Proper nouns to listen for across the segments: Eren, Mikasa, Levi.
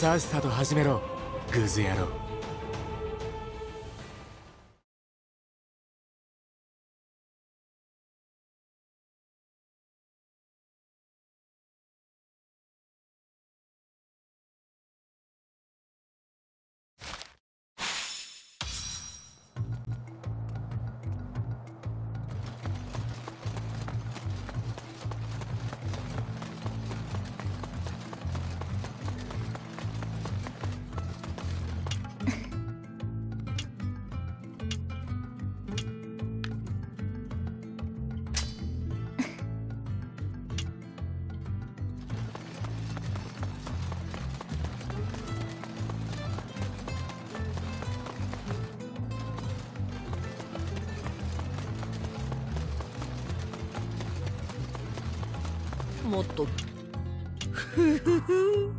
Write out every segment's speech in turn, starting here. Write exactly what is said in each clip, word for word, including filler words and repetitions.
さっさと始めろ、グズ野郎。もっとふふふ。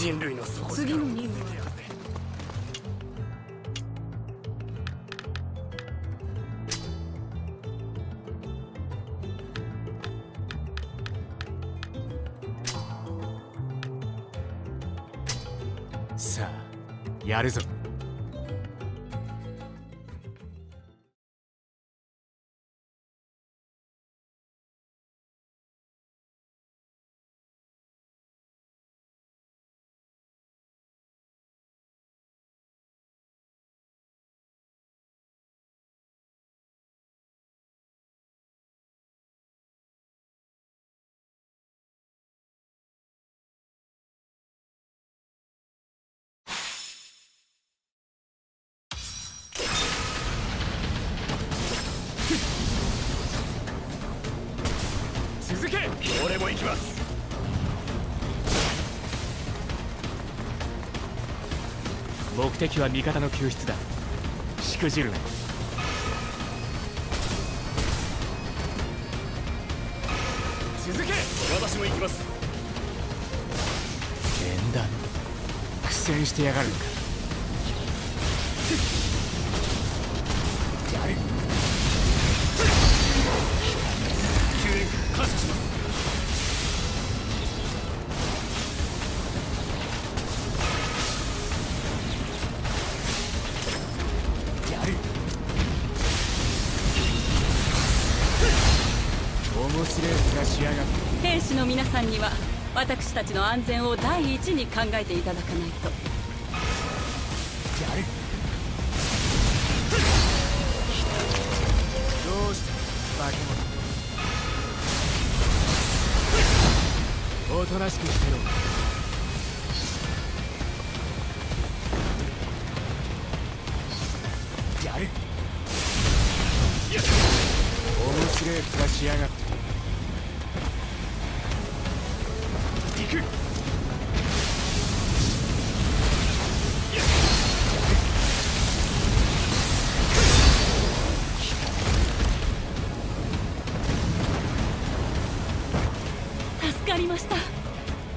人類の底力を見せてやるぜ。さあ、やるぞ。俺も行きます。目的は味方の救出だ。しくじるな。続け。私も行きます。縁談苦戦してやがるのか。やる。救援感謝します。面白い面がしやがって。兵士の皆さんには私たちの安全を第一に考えていただかないと。やる。どうした化け物。おとなしくしてろ。 面白い面しやがって。行く。助かりました。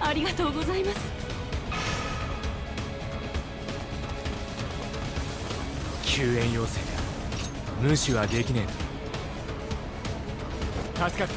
ありがとうございます。 救援要請だ。無視はできねえ。助かった。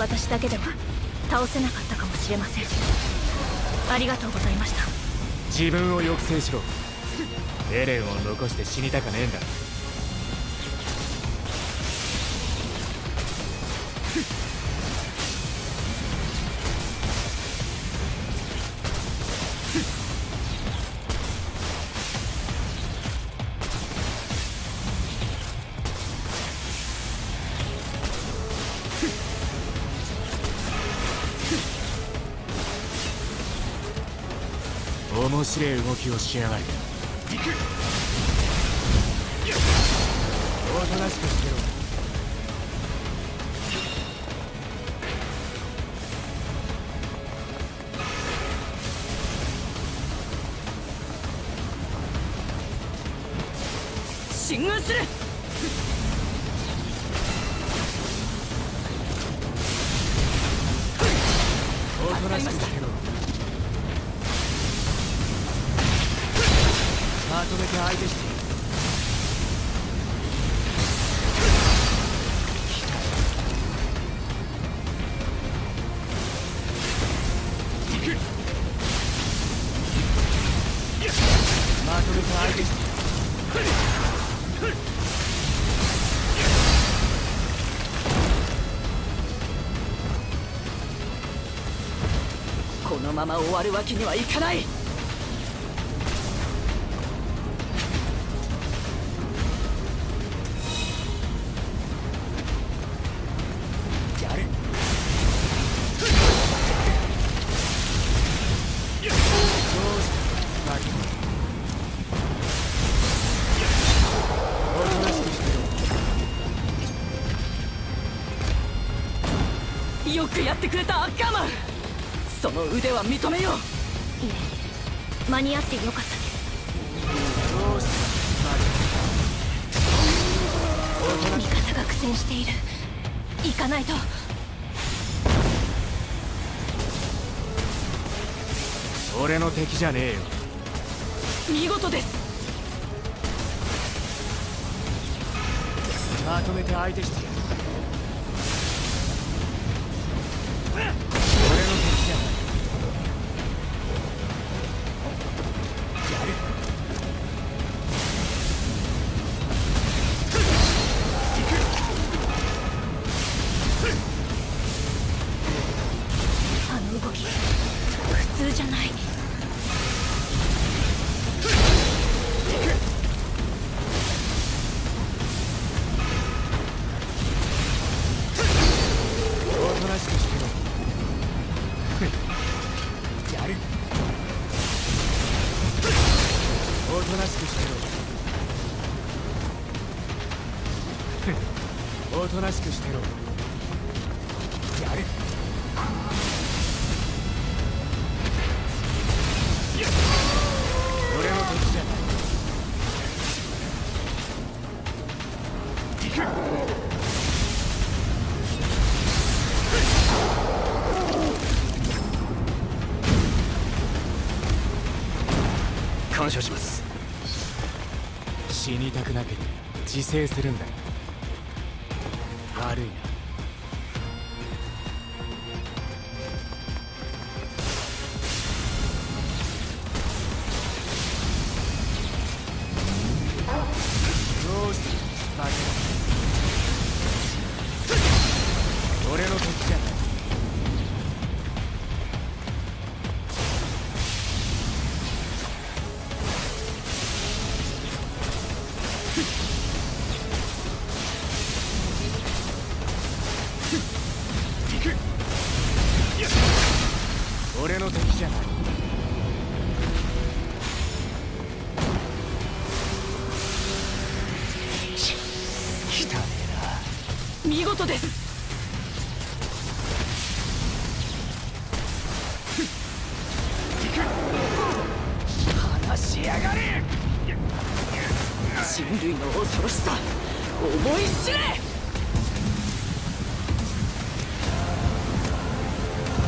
私だけでは倒せなかったかもしれません。ありがとうございました。自分を抑制しろ。エレンを残して死にたかねえんだ。面白い動きをしやがる。行く。おとなしくしてろ。 進軍する。おとなしくしてろ。 まとめて相手して。行く。まとめて相手して。このまま終わるわけにはいかない。 よくやってくれたアッカーマン。その腕は認めよう。いえ、間に合ってよかったです。味方が苦戦している。行かないと。俺の敵じゃねえよ。見事です。まとめて相手してやる。となしくしてろ。やれ。俺の時じゃない。 感謝します。死にたくなければ自制するんだ。悪いな。どうしてバカだ。俺の時じゃない。 俺の敵じゃない。汚ねえな。見事です。 人類の恐ろしさ思い知れ。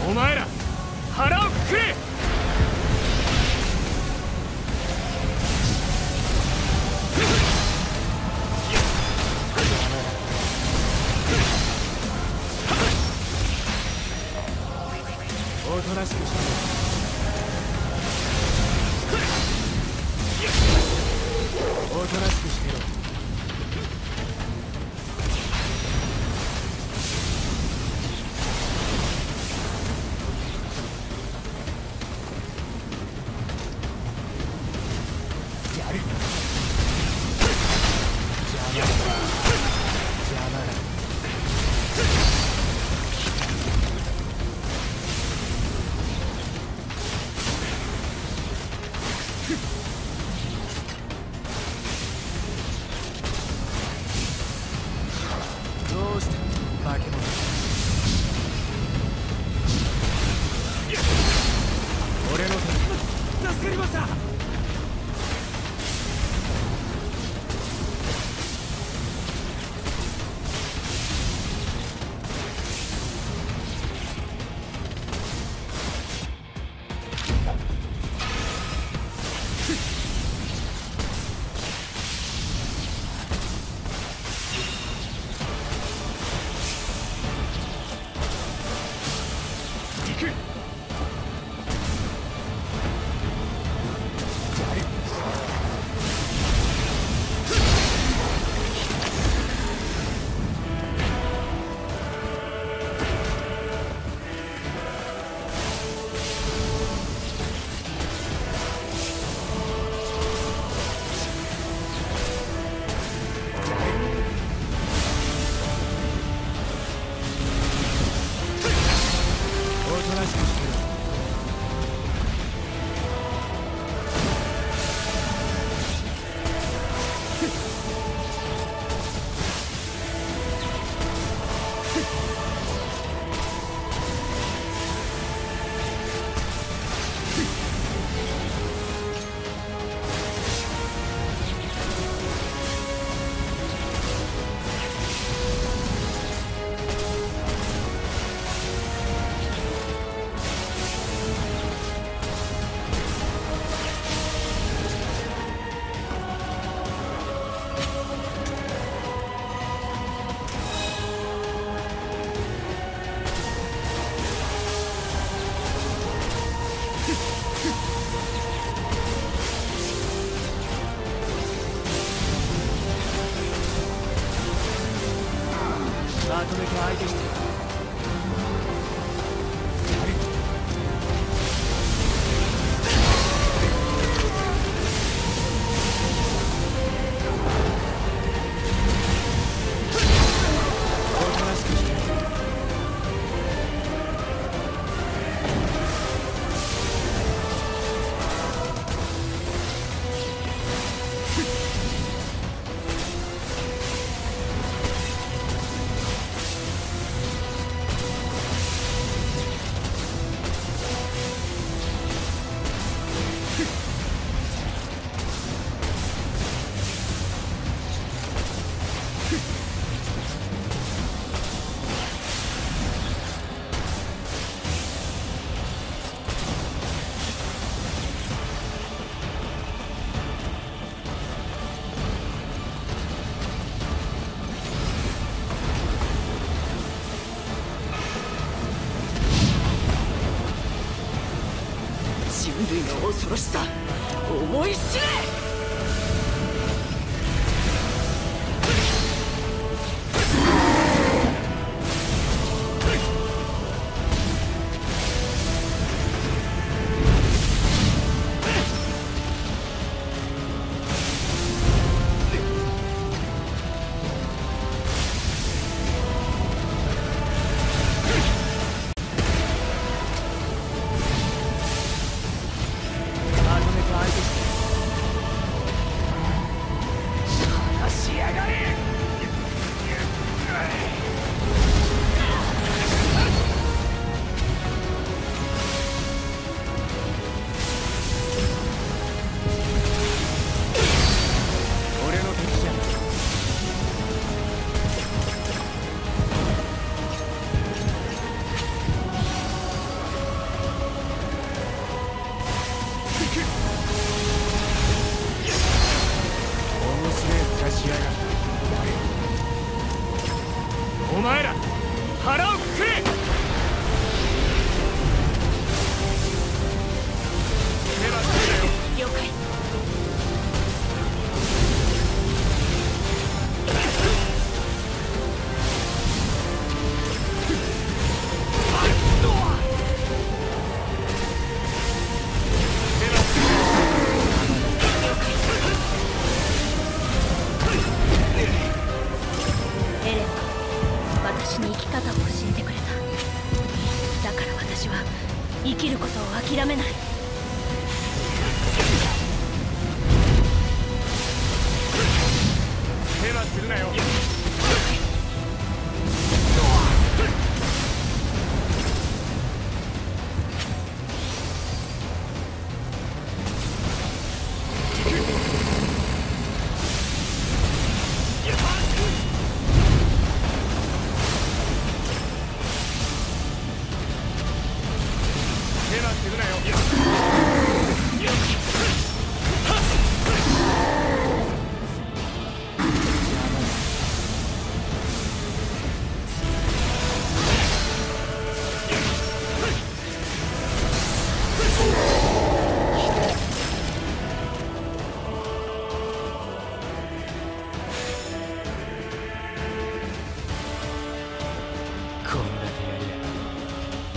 お前ら腹をくくれ。おとなしくしてろ。 おとなしくしてろ。やる。邪魔だ。邪魔だ。人類の恐ろしさ思い知れ！お前ら腹をくくれ！了解。生きることを諦めない。怪我するなよ。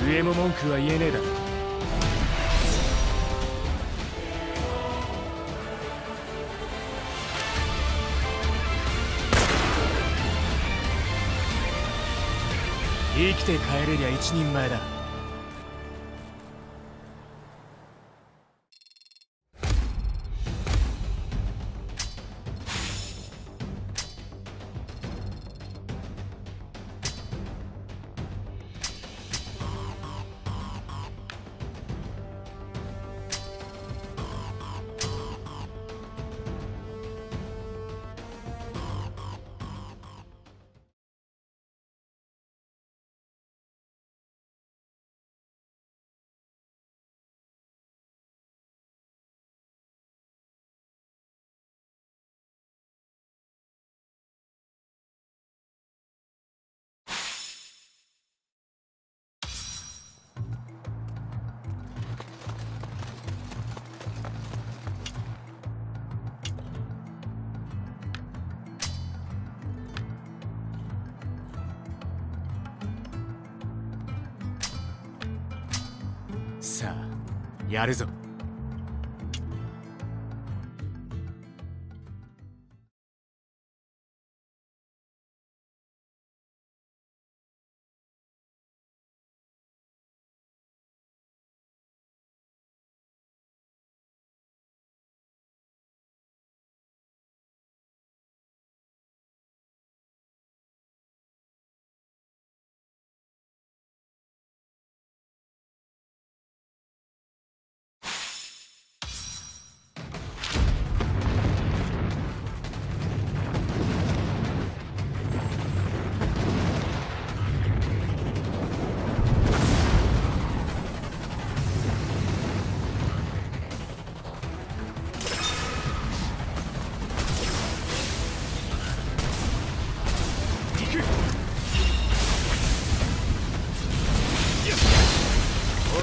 上も文句は言えねえだろ。生きて帰れりゃ一人前だ。さあ、やるぞ。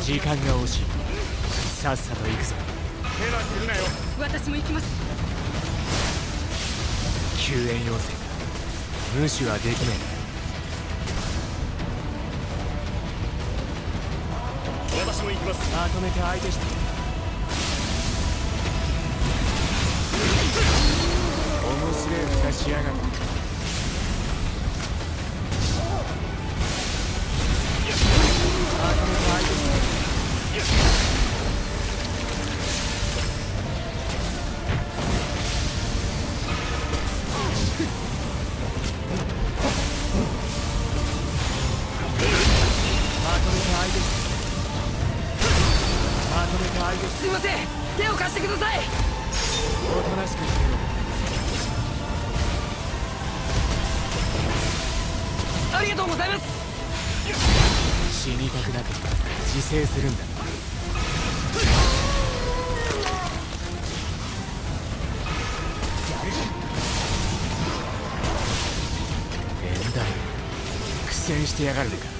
時間が惜しい。さっさと行くぞ。ヘラするなよ。私も行きます。救援要請だ。無視はできねえ。私も行きます。まとめて相手して面白い蓋しやがる。まとめて相手してすいません、手を貸してください。おとなしくしてよ。ありがとうございます。死にたくなければ自制するんだ。変だよ、苦戦してやがるのか。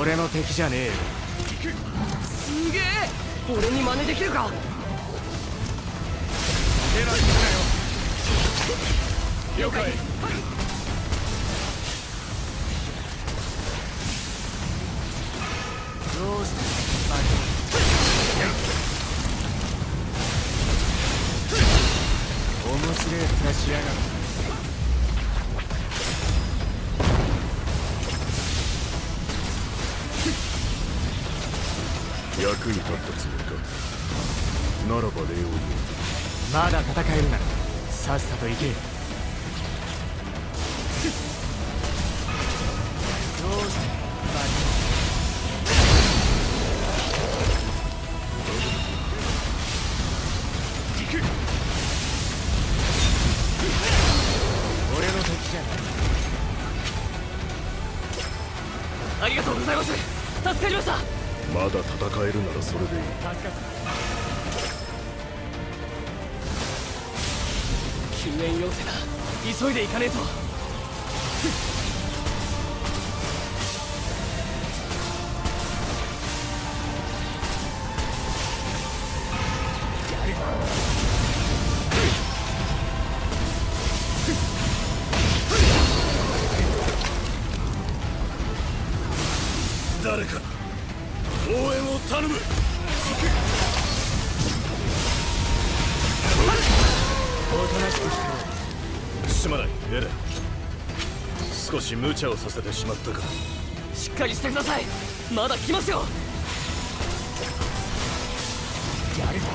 俺の敵じゃねえよ。すげえ、俺に真似できるか。出ないでよ。了解。どうして面白いやつしやがる。役に立ったつもりか。ならば礼を言う。まだ戦えるならさっさと行け。どうしてバリありがとうございます。助かりました。まだ戦えるならそれでいい。助かった。救援要請だ。急いで行かねえと。誰か応援を頼む。おとなしくして。すまないエレン、少し無茶をさせてしまったか。しっかりしてください。まだ来ますよ。やるぞ。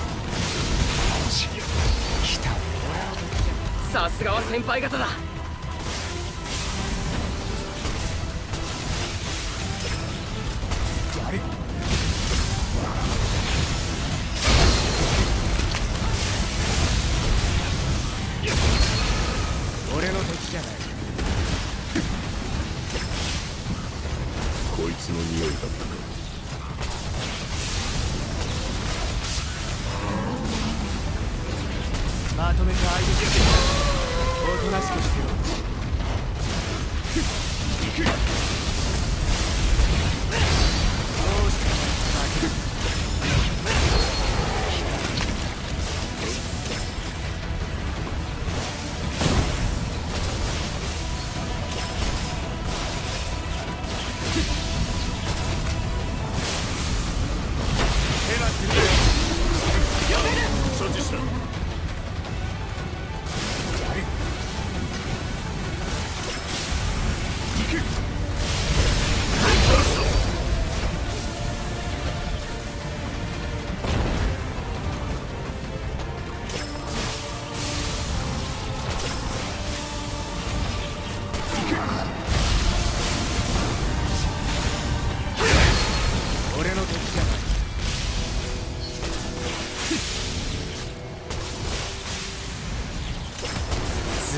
来た。さすがは先輩方だ。俺の敵じゃない。こいつの匂いだったか。まとめて相手しておとなしくしてろ。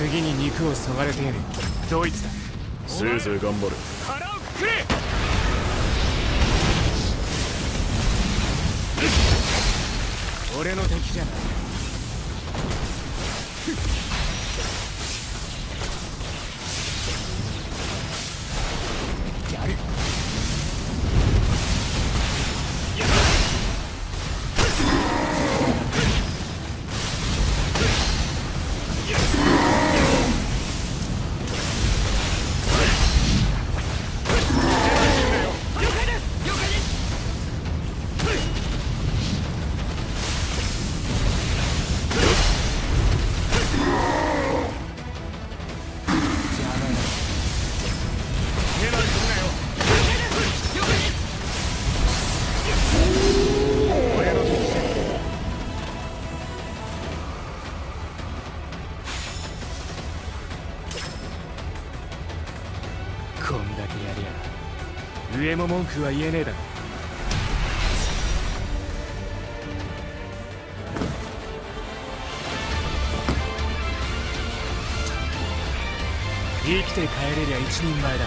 次に肉をそがれてやる。ドイツだ。せいぜい頑張れ。腹をくくれ。俺の敵じゃない。 こんだけやりゃ上も文句は言えねえだろ。生きて帰れりゃ一人前だ。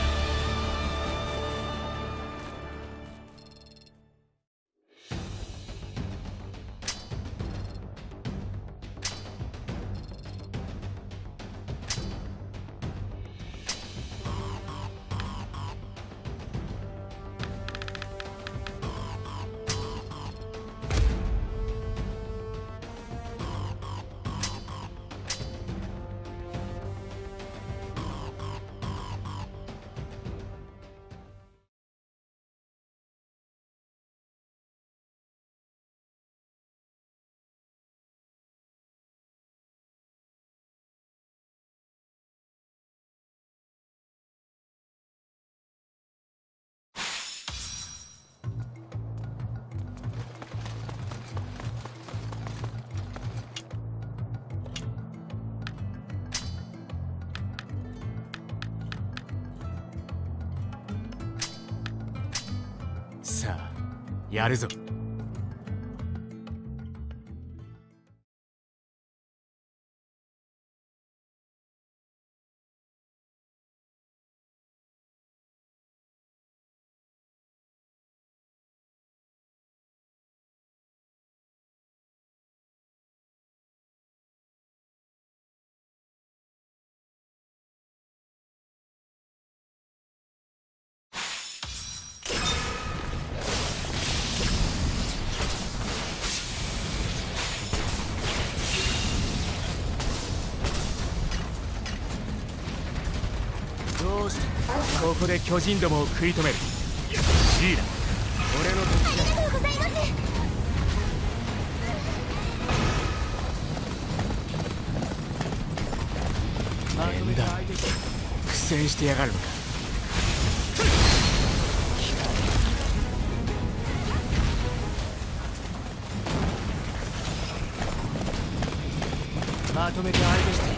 さあ、やるぞ。ここで巨人どもを食い止める。シーラ、俺の敵だ。ありがとうございます。面だ、苦戦してやがるのか。 まとめて相手していく。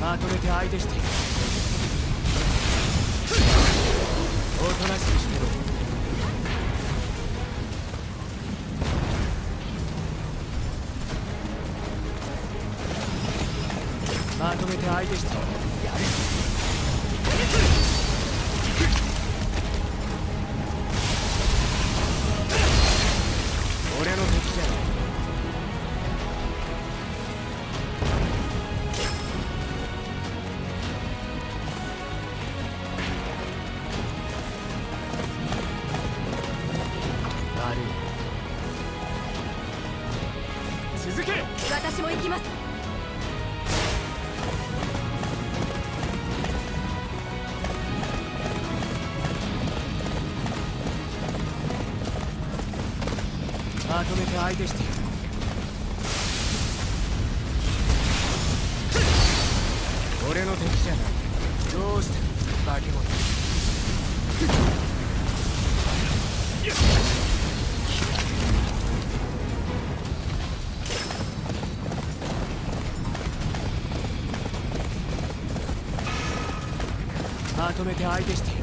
まとめて相手していく。おとなしくしてろ。まとめて相手してやる。 続け。私も行きます。まとめて相手して。 俺の敵じゃない。どうして化け物。まとめて相手している。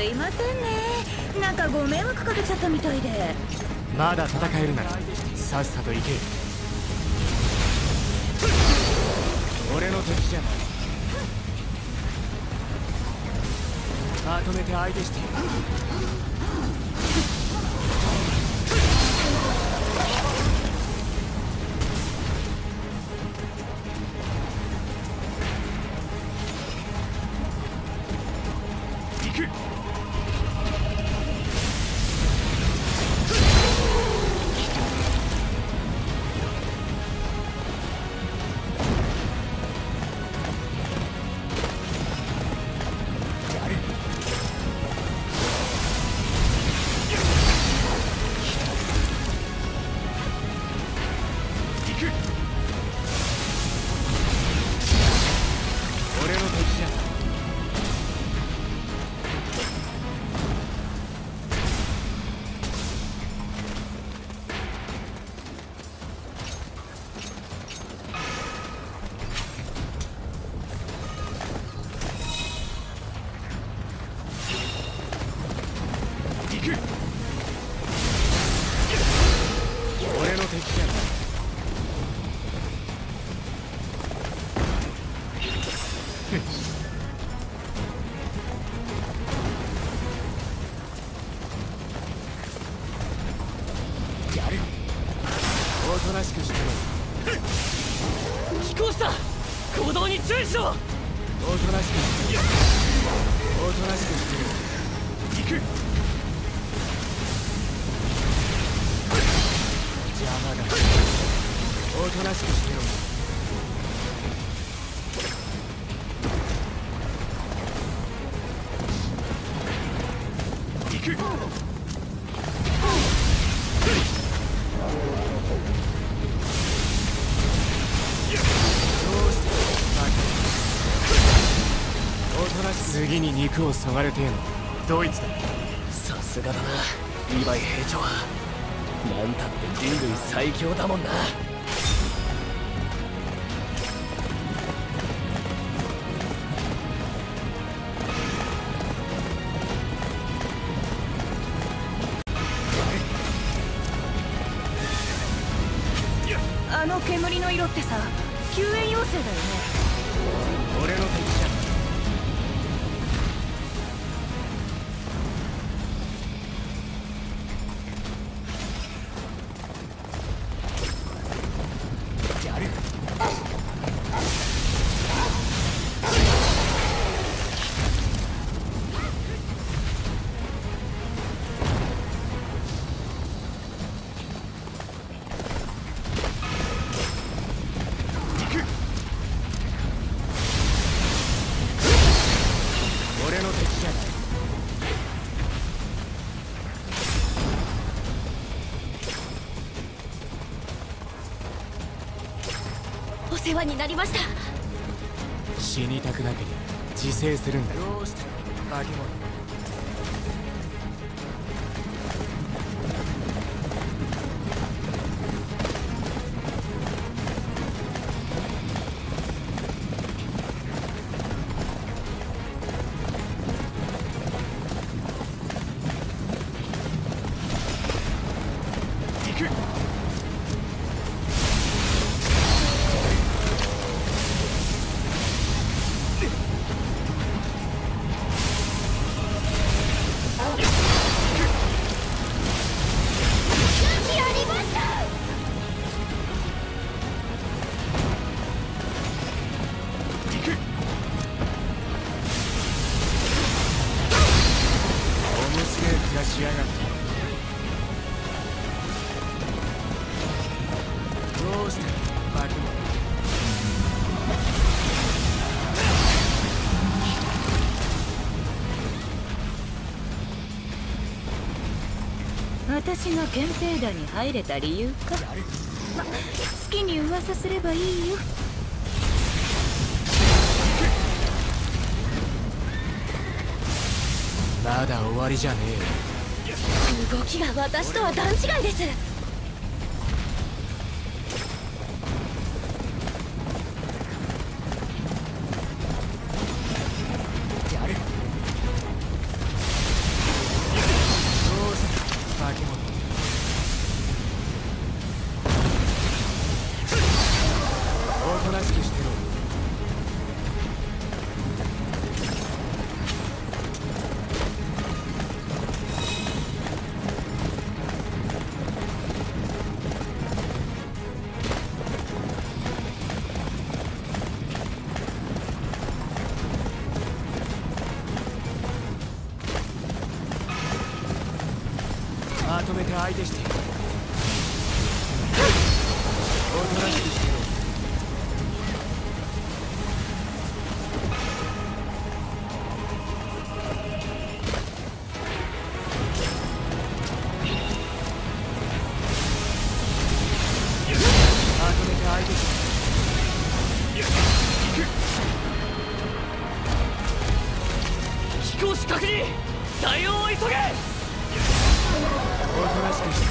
すいませんね、なんかご迷惑かけちゃったみたいで。まだ戦えるならさっさと行け。俺の敵じゃない。まとめて相手してやる。次に肉をそがれてえのドイツだ。さすがだなリヴァイ兵長は。なんたって人類最強だもんな。あの煙の色ってさ救援要請だよね。俺の敵じゃん。世話になりました。死にたくなければ自制するんだ。どうした化け物。私の憲兵団に入れた理由か。ま、好きに噂すればいいよ。まだ終わりじゃねえ。動きが私とは段違いです。まとめて相手しておとなしくしてろ。まとめて相手して飛行士確認、対応を急げ。おとなしくして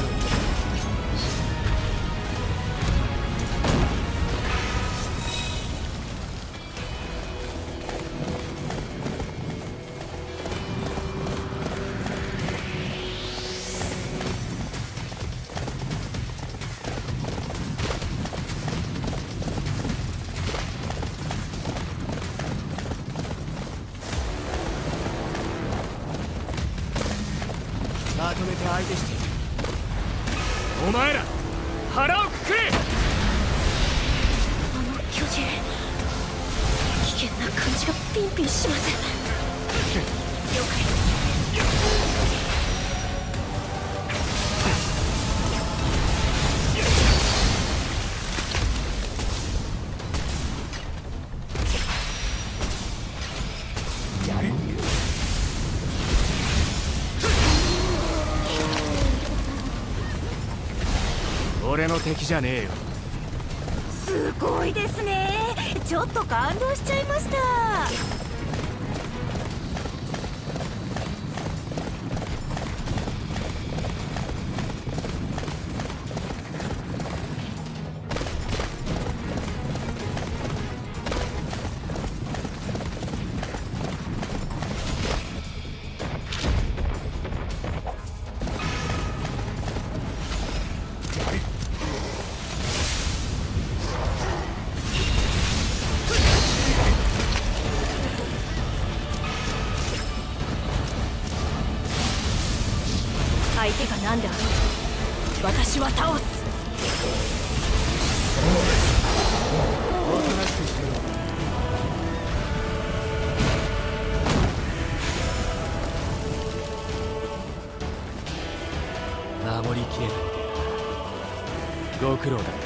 まとめて相手している。お前ら腹をくくれ。あの巨人、危険な感じがピンピンします。了解。俺の敵じゃねえよ。すごいですね。ちょっと感動しちゃいました。相手が何であろう、私は倒す。おとなしくしてろ。守りきれたみたいだ。ご苦労だった。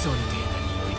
そうみたいな匂いだ。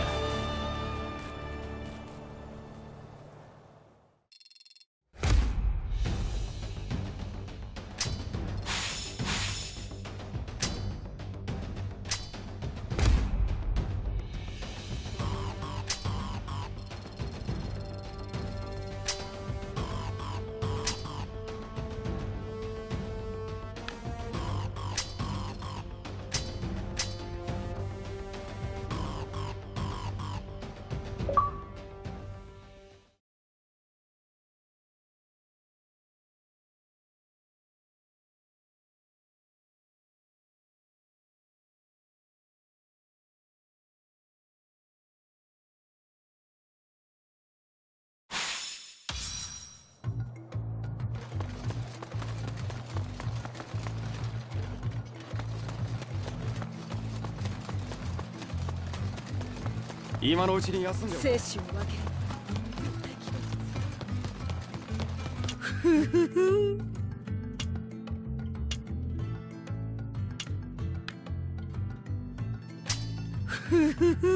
今のうちに休んで。精神を分ける。ふふふ。ふふふ。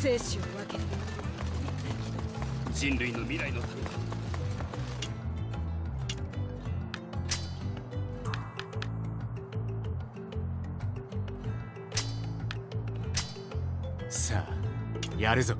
精神を分ける。人類の未来のためだ。さあ、やるぞ。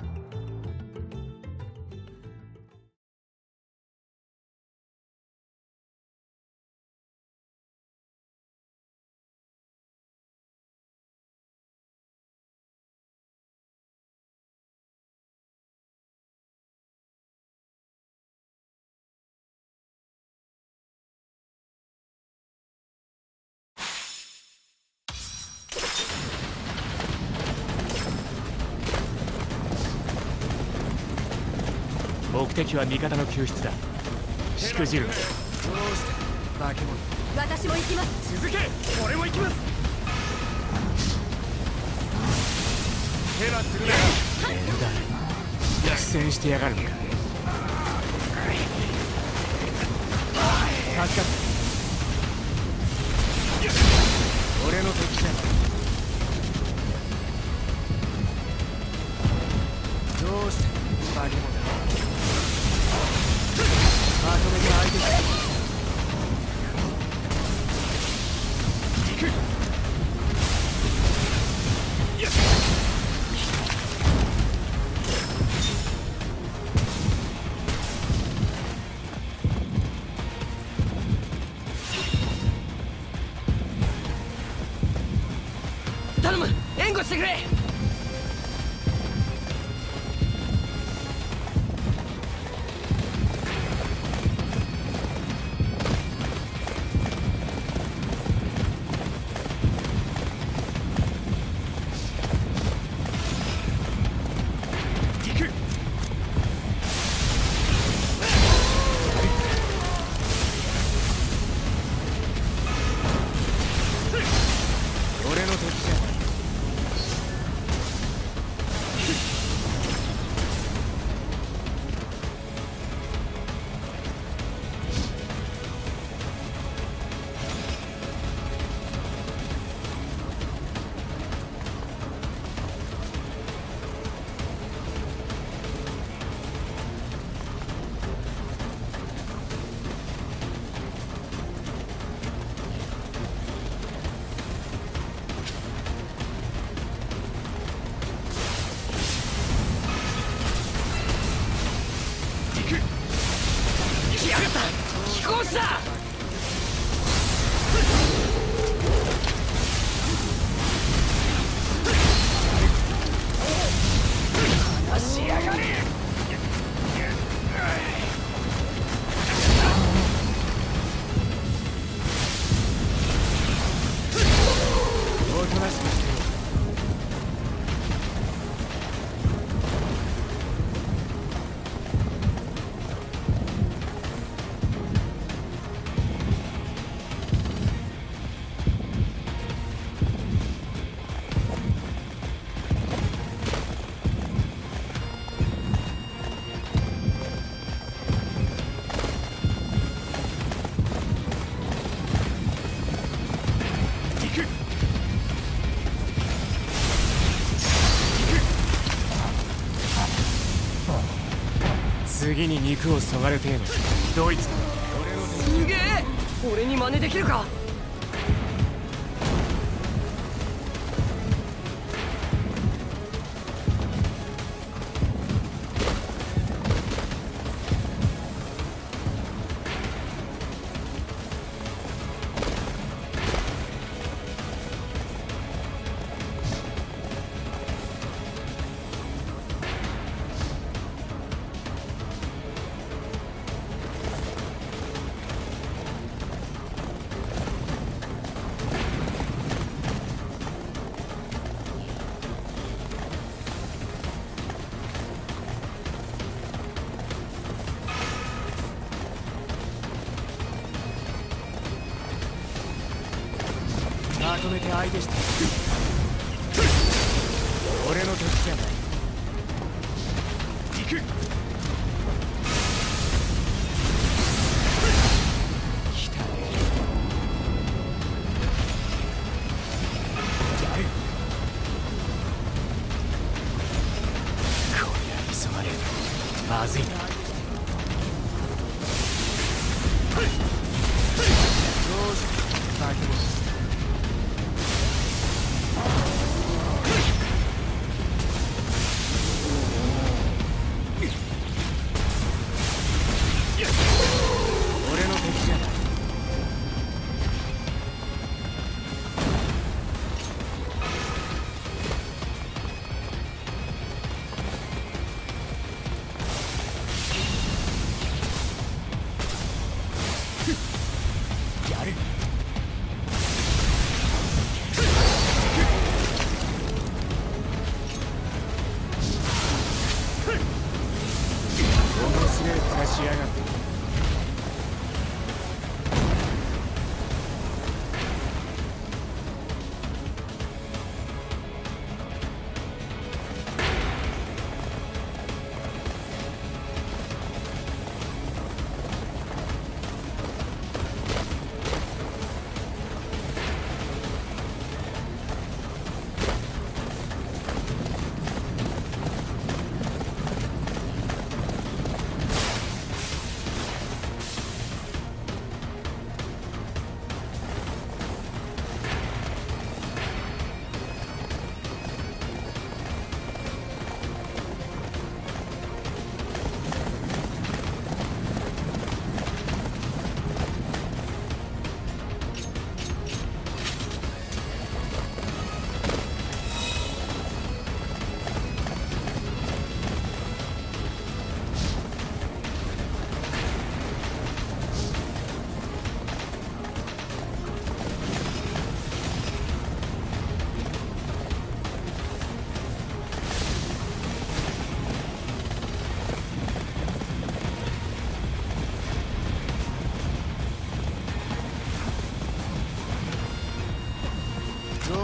目的は味方の救出だ。しくじる。どうして化け物。私も行きます。続け、俺も行きます。ヘラするな。苦戦してやがるのか。助かった。俺の敵だ。どうしてバリモだ。まとめて相手だ。行く。頼む、援護してくれ。次に肉をそがれてえのドイツだ。すげえ、俺に真似できるか。まとめて相手して。俺の敵じゃない。行く。来たね。こりゃ急がねえとまずいな。やる。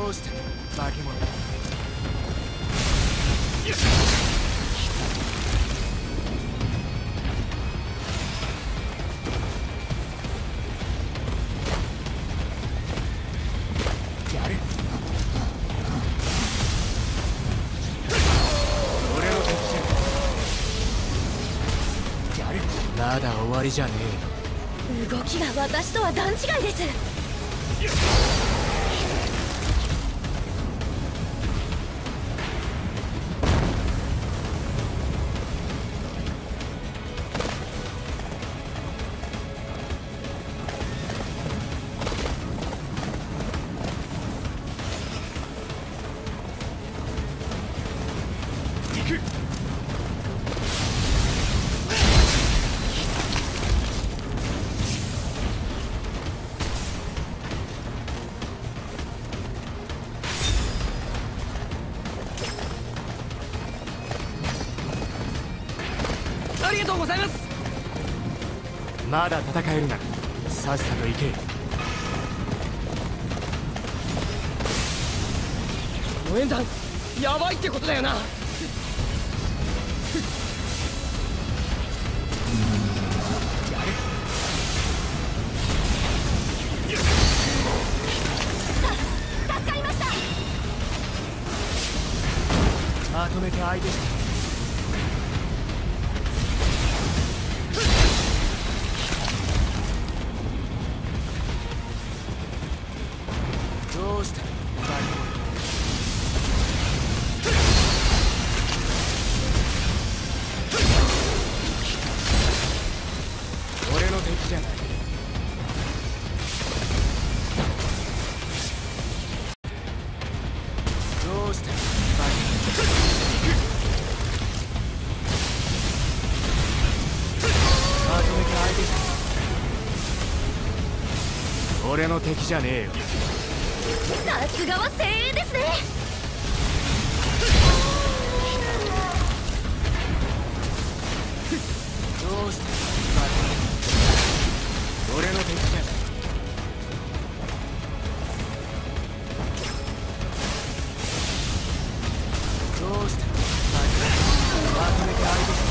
乗して化け物。やる。俺の敵だ。やる。まだ終わりじゃねえよ。動きが私とは段違いです。まだ戦えるならさっさと行け。応援団やばいってことだよな。助かりました。まとめて相手して俺の敵じゃねえよ。さすがは精鋭ですね。どうして俺の敵じゃない。どうしてまとめて相手して。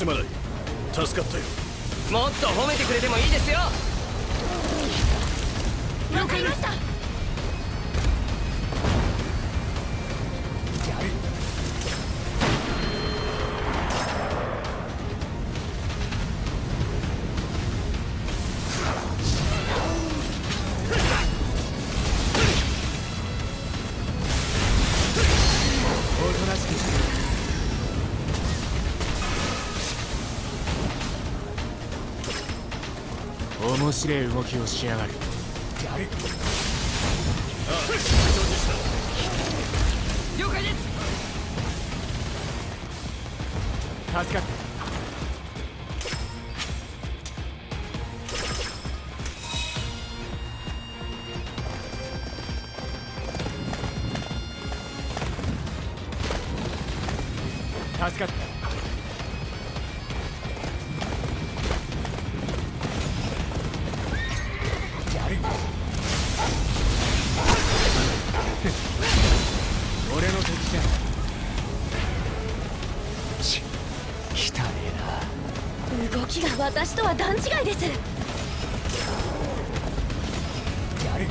すまない、助かったよ。もっと褒めてくれてもいいですよ。わかりました。やる。おとなしくしてる。面白い動きをしやがる。やる。ああ、承知した。了解です。助かった。助かった。私とは段違いです。やる。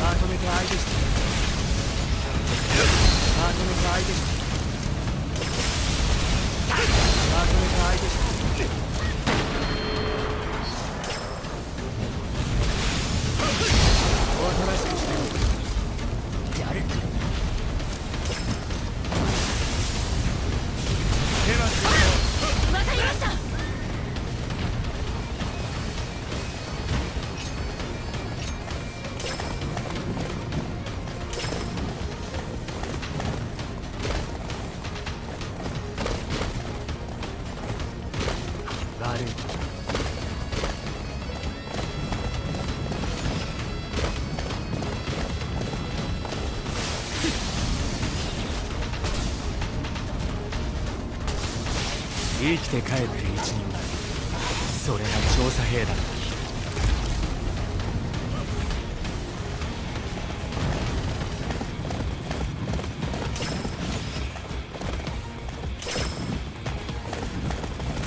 まとめて相手して。まとめて相手して。まとめて相手して。生きて帰って一人前、それが調査兵団。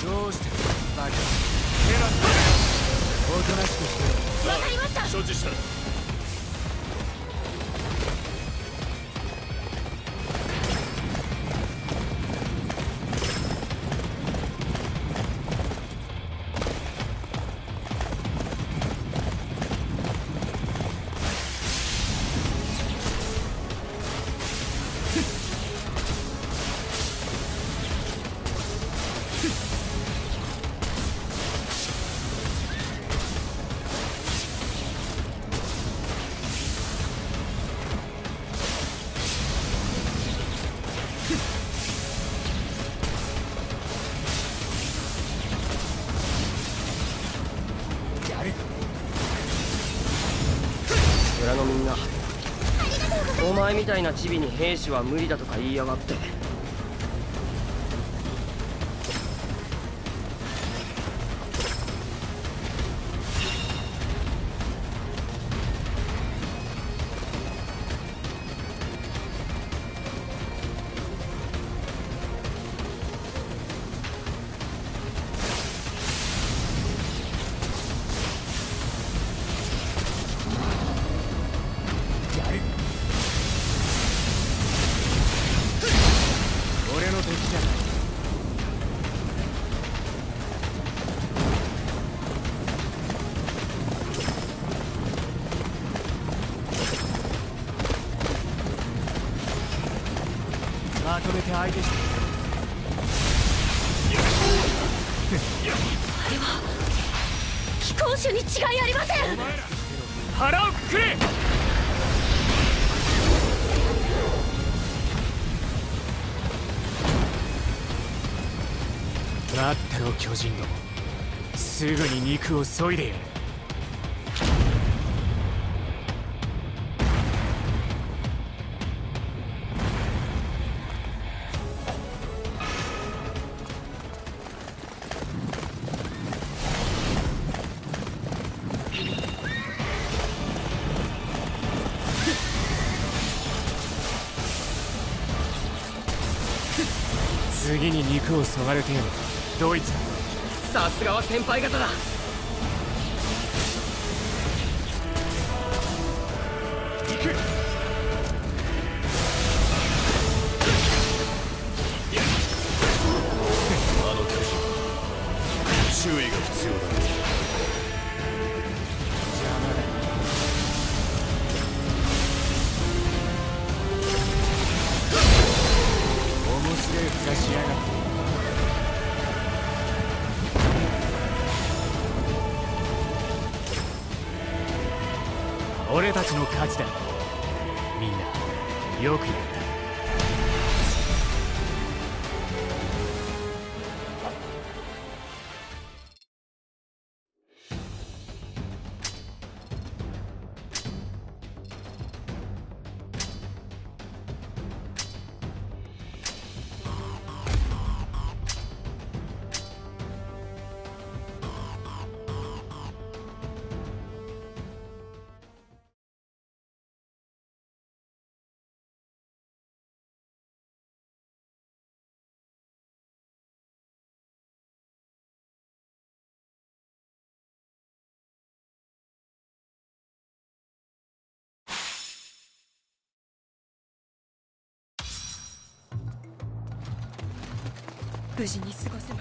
どうしてバカ狙っておとなしくして。わかりました。承知した。 村のみんな、お前みたいなチビに兵士は無理だとか言いやがって。まとめて相手してあれは貴公子に違いありません。腹をくくれ。 待ってろ巨人ども、すぐに肉を削いでやる。 次に肉を削がれているのはドイツだ。さすがは先輩方だ。行く。あの巨人、注意が必要だ。 俺たちの勝ちだ。みんなよくやった。 無事に過ごせま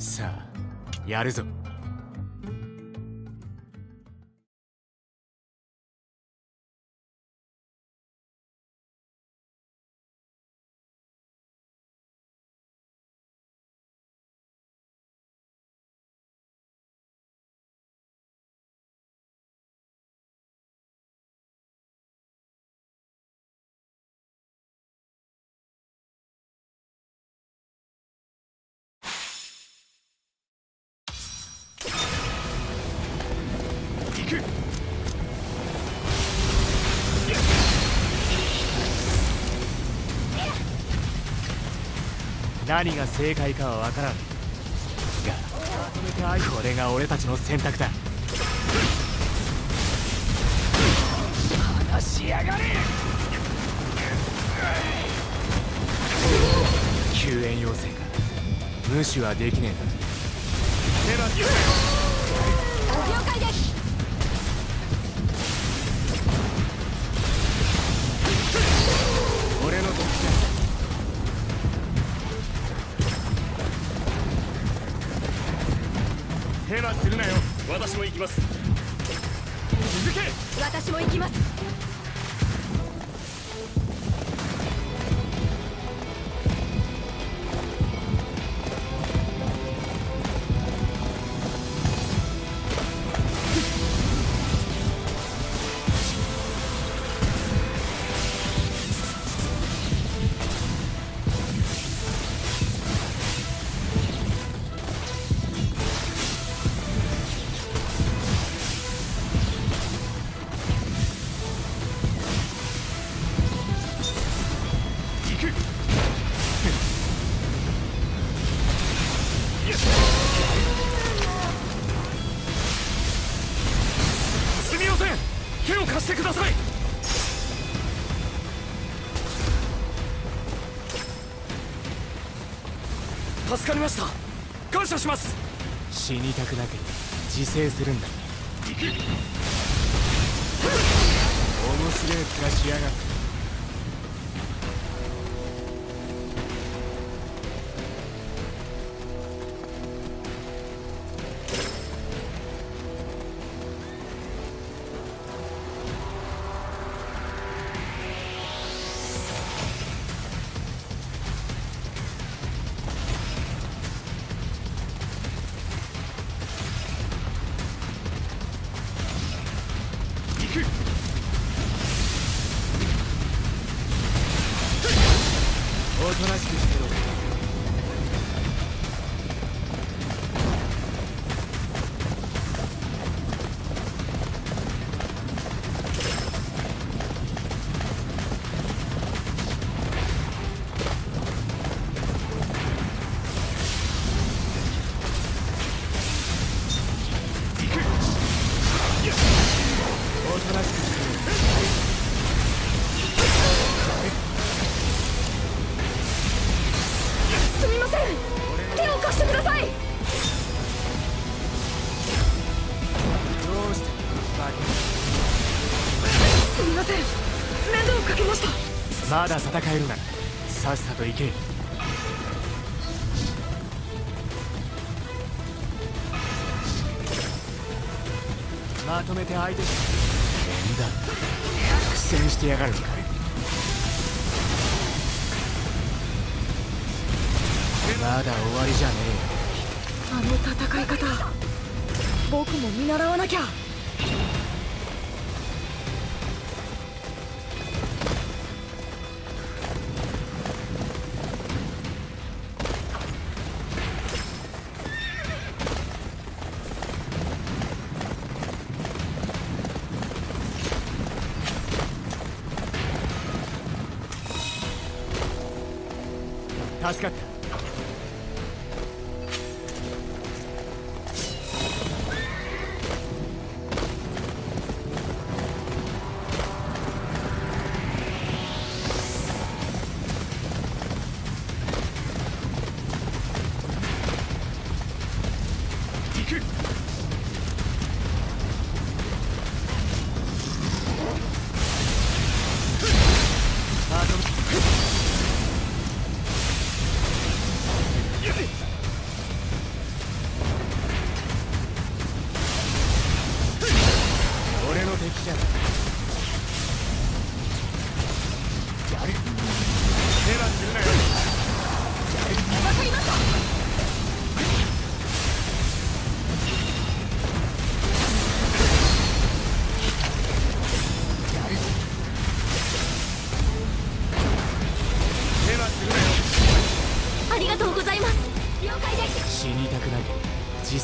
す。さあ、やるぞ。何が正解かは分からんが、これが俺たちの選択だ。離しやがれ。救援要請か。無視はできねえな。出ます。了解です。俺の特権。ヘマするなよ。私も行きます。続け。私も行きます。助かりました。感謝します。死にたくなければ自制するんだ。行く。面白い面しやがって。まだ戦えるならさっさと行け。まとめて相手し変だ。苦戦してやがるのか。まだ終わりじゃねえ。あの戦い方僕も見習わなきゃ。助かった。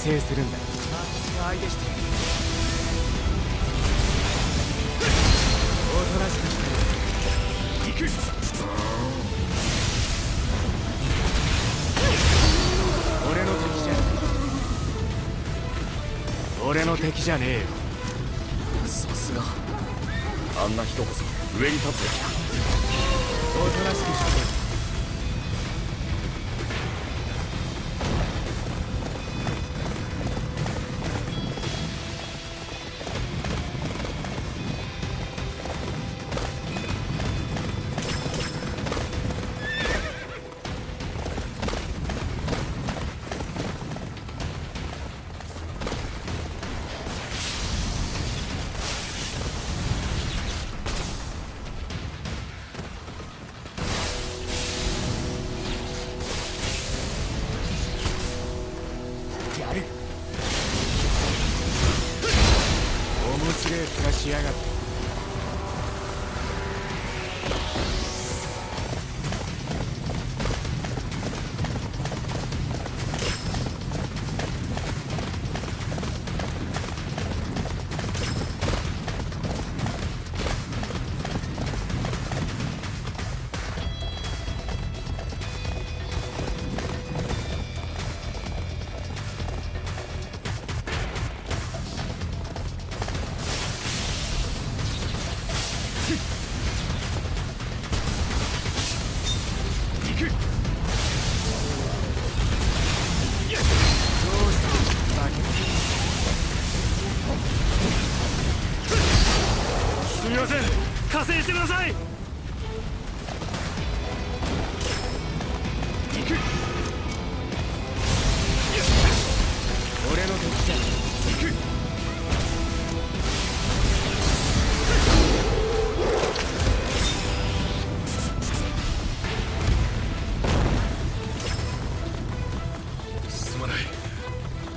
制するんだ。相手して。おとなしくして。行く。の敵じゃねえよ。さすがあんな人こそ上に立つべきだ。おとなしくして。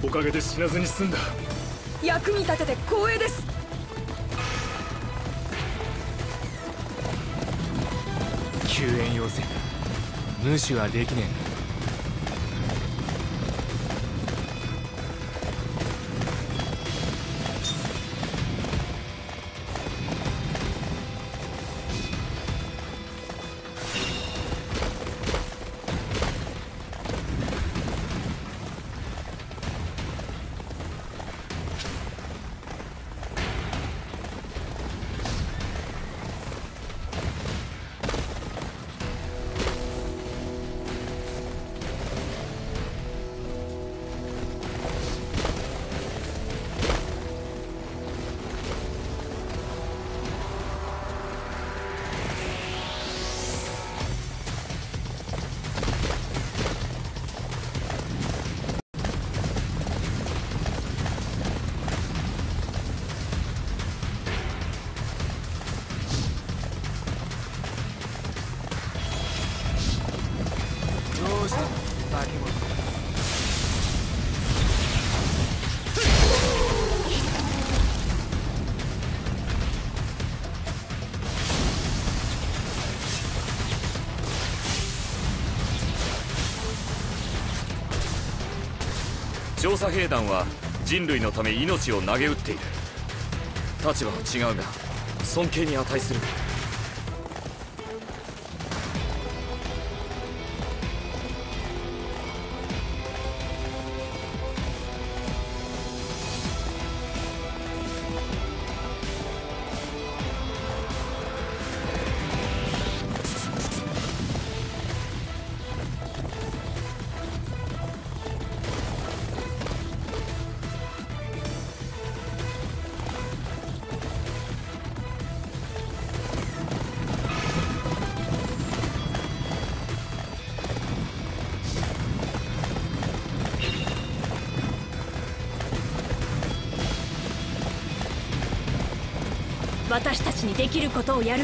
おかげで死なずに済んだ。役に立てて光栄です。救援要請だ。無視はできねえ。 調査兵団は人類のため命を投げ打っている。立場は違うが尊敬に値する。私たちにできることをやる。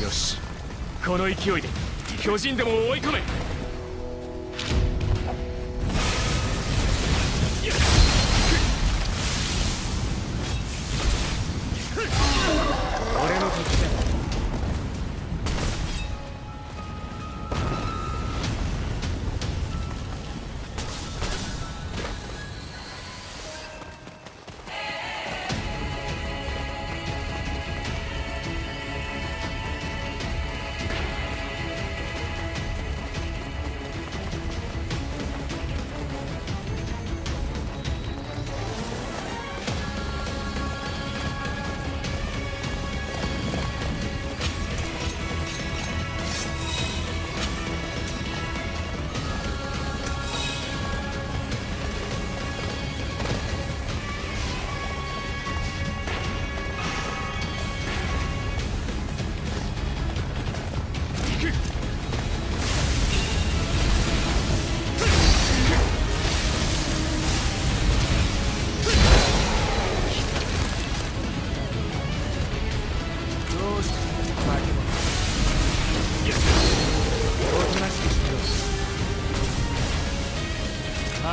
よし、この勢いで巨人でも追い込め。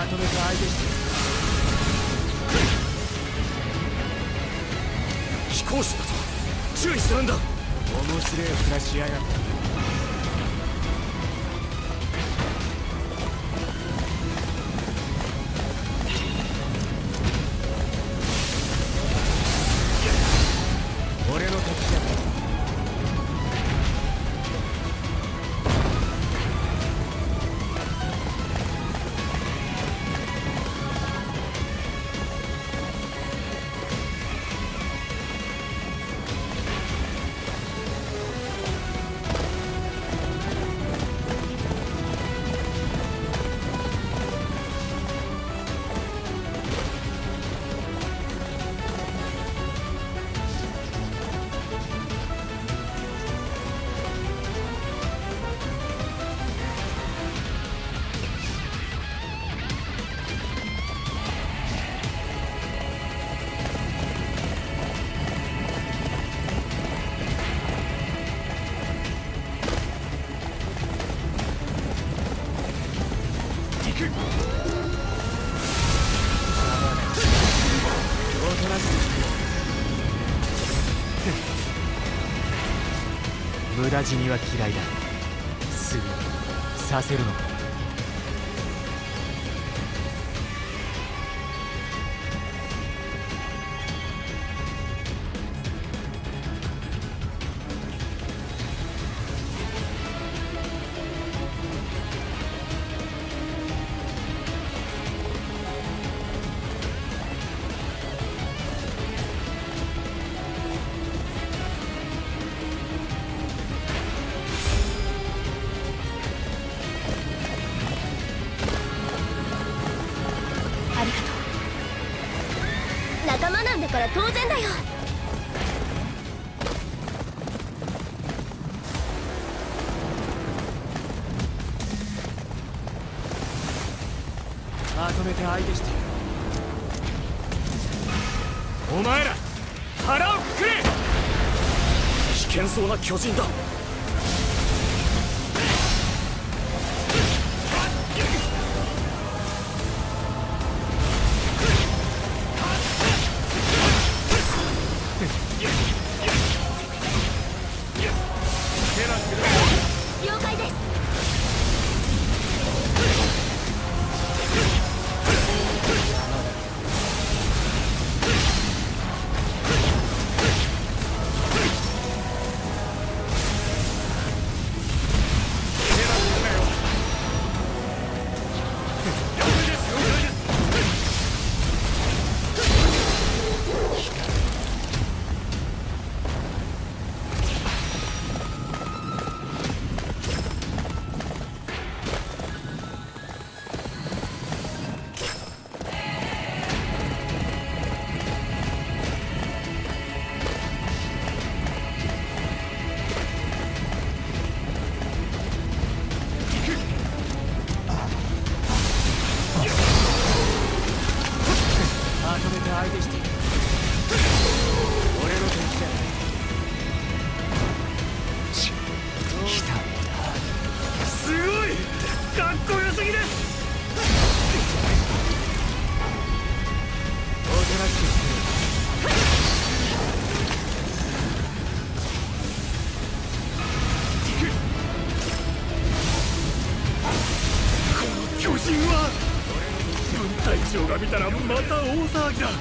とめて相手してる。飛行士だぞ、注意するんだ。面白いふらしやがった。無駄死には嫌いだ。すぐさせるのか。仲間なんだから当然だよ。まとめて相手してやる。お前ら腹をくくれ。危険そうな巨人だ。見たらまた大騒ぎだ。ま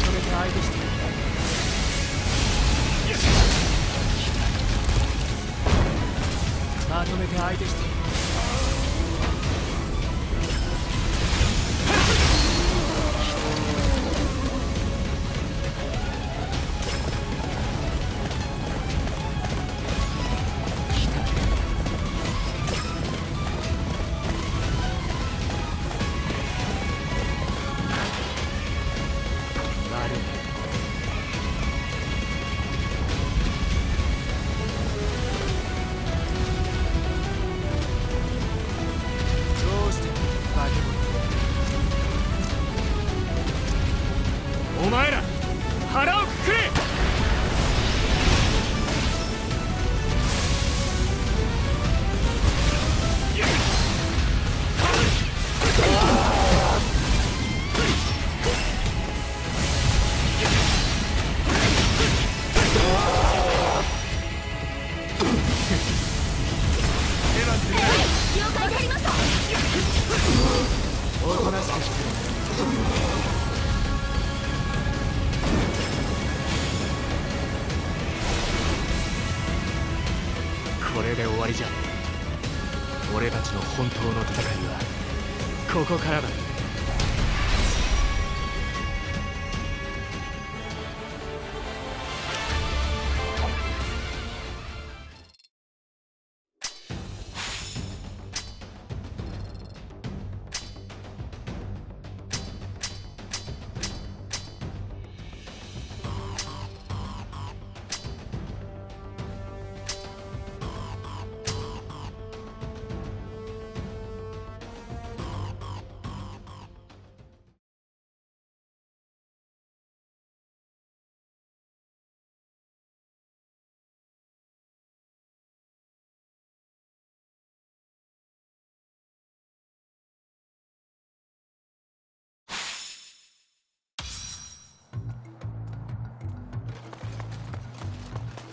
とめて相手してる。まとめて相手してる。おとなしくして。これで終わりじゃ。俺たちの本当の戦いはここからだ。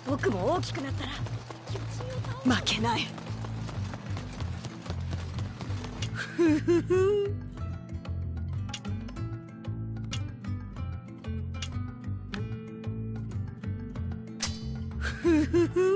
僕も大きくなったら負けない。ふふふ。ふふふ。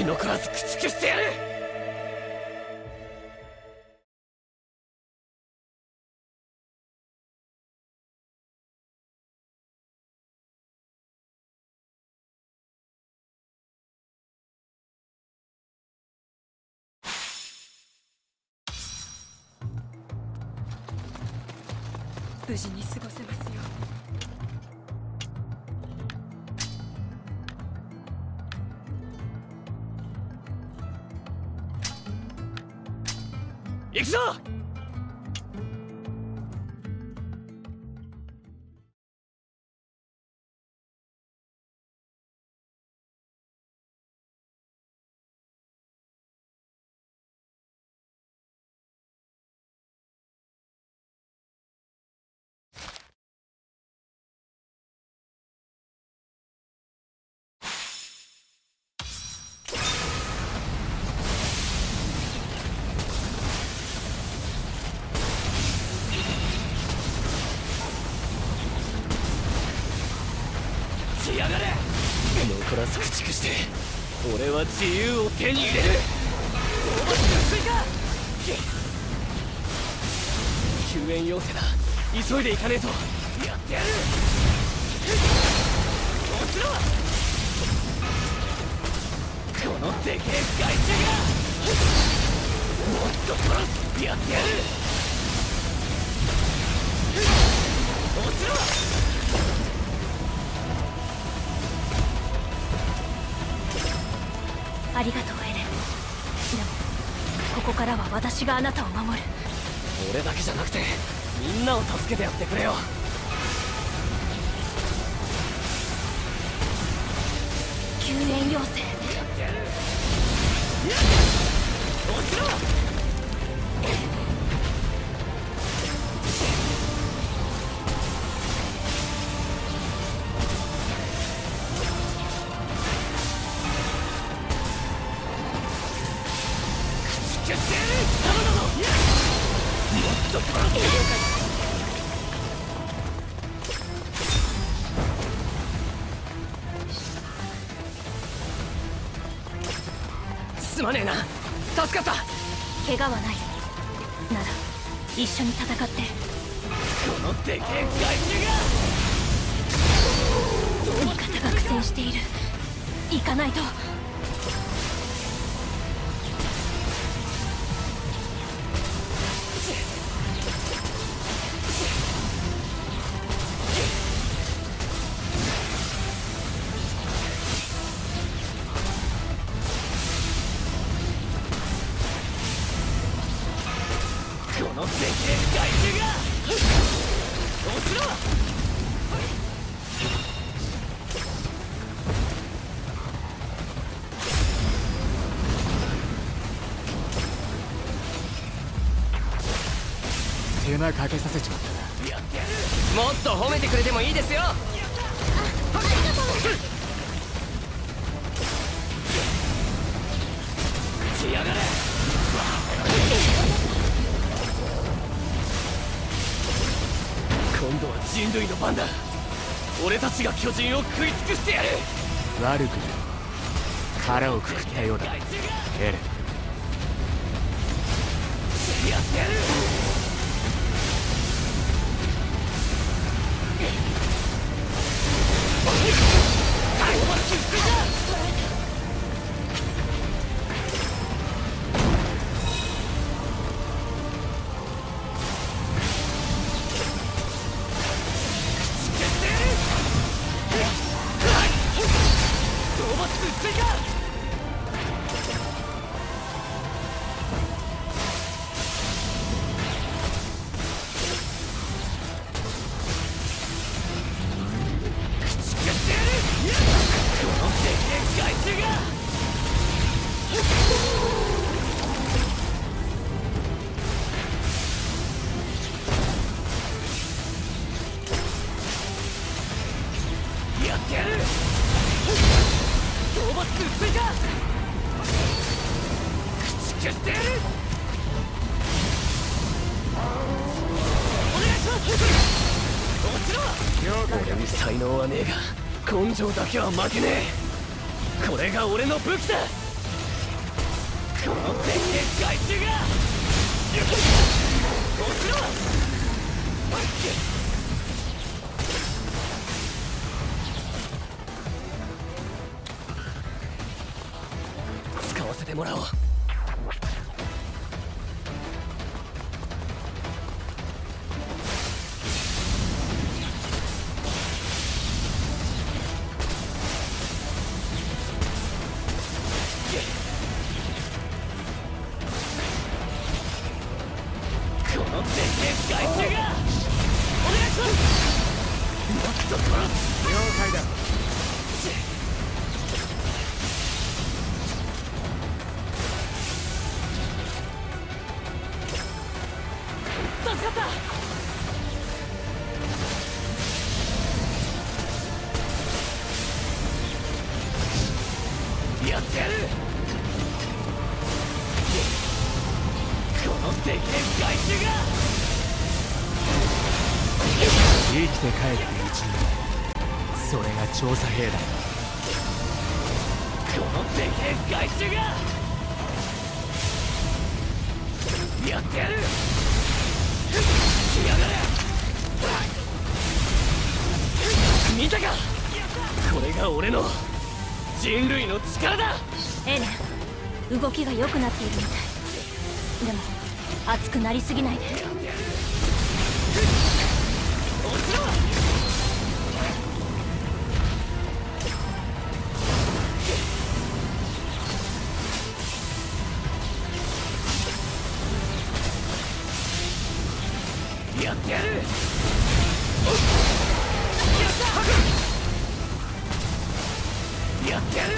残らず駆逐してやる。無事に過ごせますよ。行くぞ！残らず駆逐して俺は自由を手に入れる。どうするか。救援要請だ。急いで行かねえと。やってやる。落ちろ。このでけえ外車がもっと殺す。やってやる。落ちろ。ありがとうエレン。でもここからは私があなたを守る。俺だけじゃなくてみんなを助けてやってくれよ。救援要請。やってやる。落ちろ。すまねえな。助かった。怪我はないなら一緒に戦って。このでけえ外獣が味方が苦戦している。行かないと。手間かけさせちまったな。もっと褒めてくれてもいいですよ。しやがれ。今度は人類の番だ。俺たちが巨人を食い尽くしてやる。悪くない。腹をくくったようだ。エレン。やってやる。俺に才能はねえが根性だけは負けねえ。これが俺の武器だ。この天然害虫が落ちろ。使わせてもらおう。やってやる。この敵の外周が生きて帰る一員。それが調査兵だ。この敵の外周がやってやる。やがれ。見たか。これが俺の人類の力だ。エレン、動きが良くなっているみたい。でも熱くなりすぎないで。落ちろ。やってやる。やった。やってやる。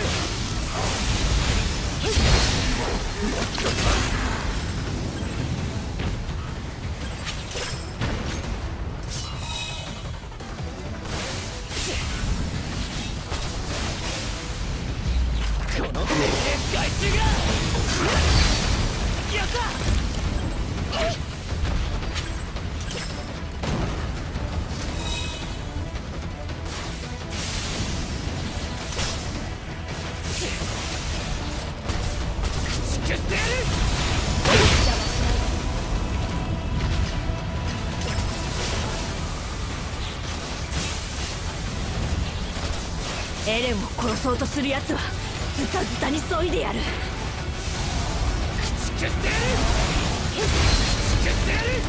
この天然害虫がやった。エレンを殺そうとするやつはズタズタに削いでやる。駆逐してやる。駆逐してやる。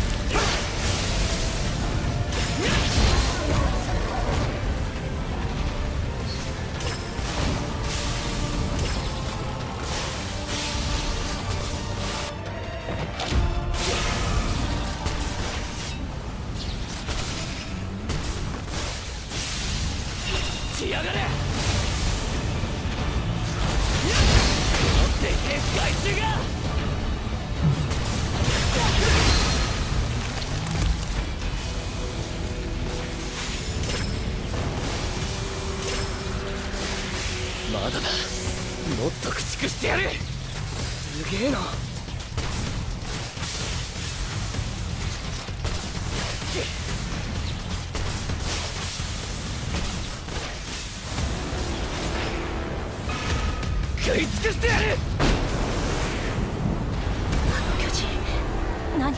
がれ。持っていけ害虫が。まだだ。もっと駆逐してやる。すげえな。食い尽くしてやる。あの巨人何。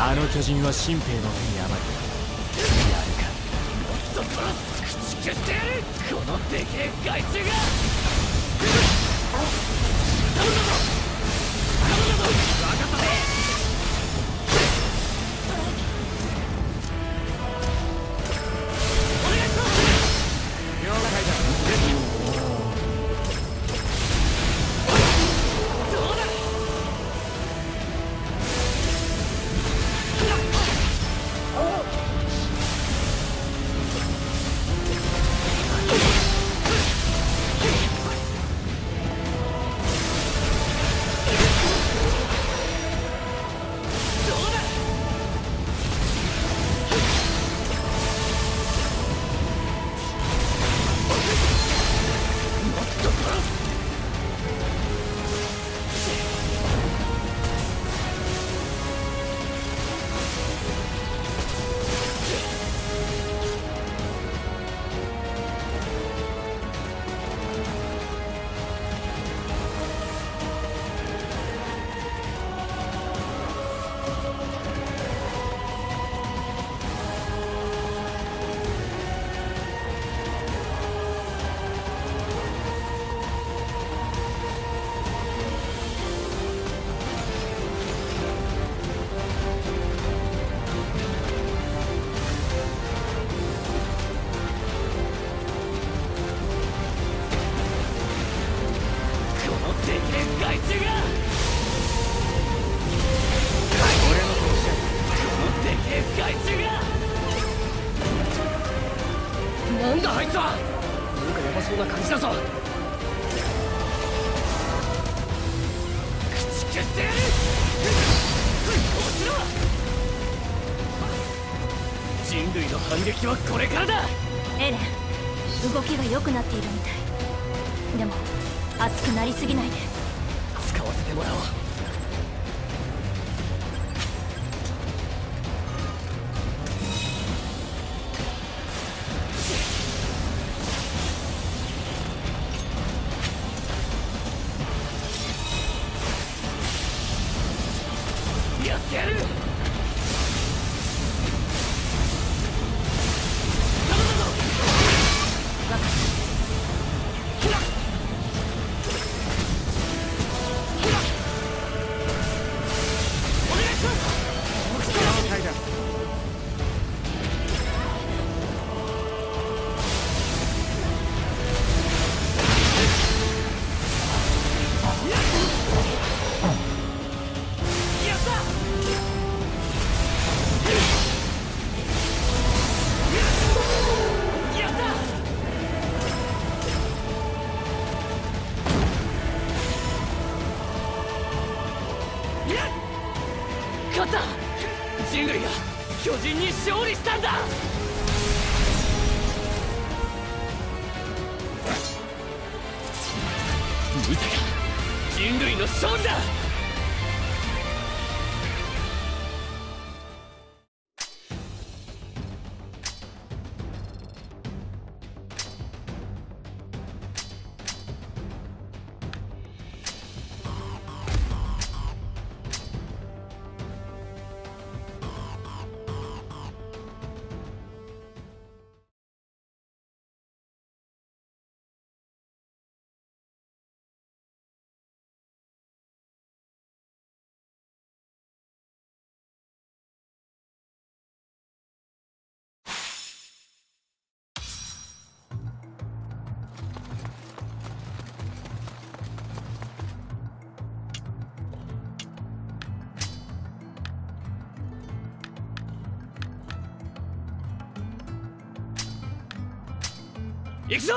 あの巨人は新兵の手に余る。やるか。もっと殺す。駆逐してやる。このでけえ害虫が。頼んだぞ。頼んだぞ。分かったね。ぞ。なんかやばそうな感じだぞ。駆逐してやる。こちら人類の反撃はこれからだ。エレン、動きが良くなっているみたい。でも熱くなりすぎないで。使わせてもらおう。行くぞ。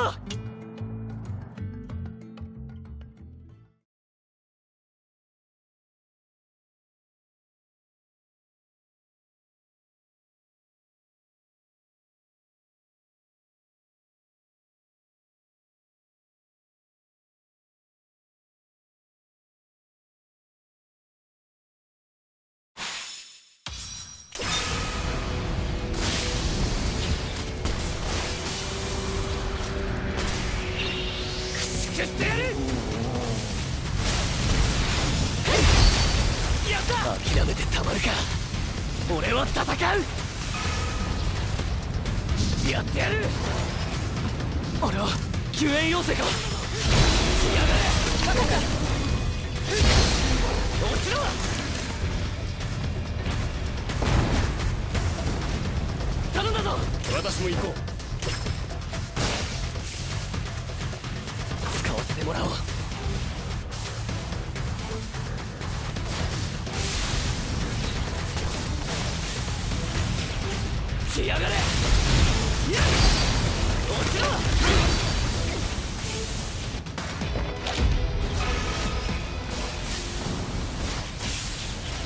諦めてたまるか。俺は戦う。やってやる。俺は救援要請か。やがれ。落ちろ。頼んだぞ。私も行こう。使わせてもらおう。しやがれ。落ちろ。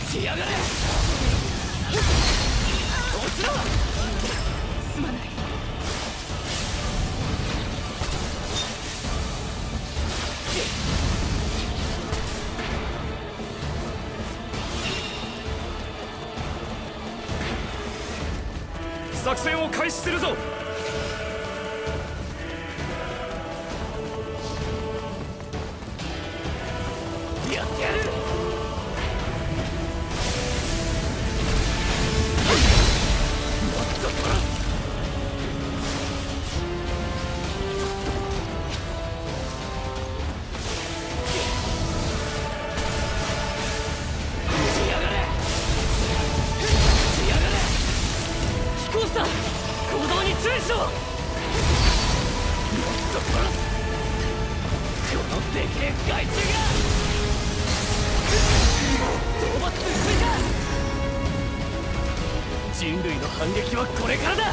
しやがれ。落ちろ。すまない。作戦を開始するぞ。やってやる。人類の反撃はこれからだ。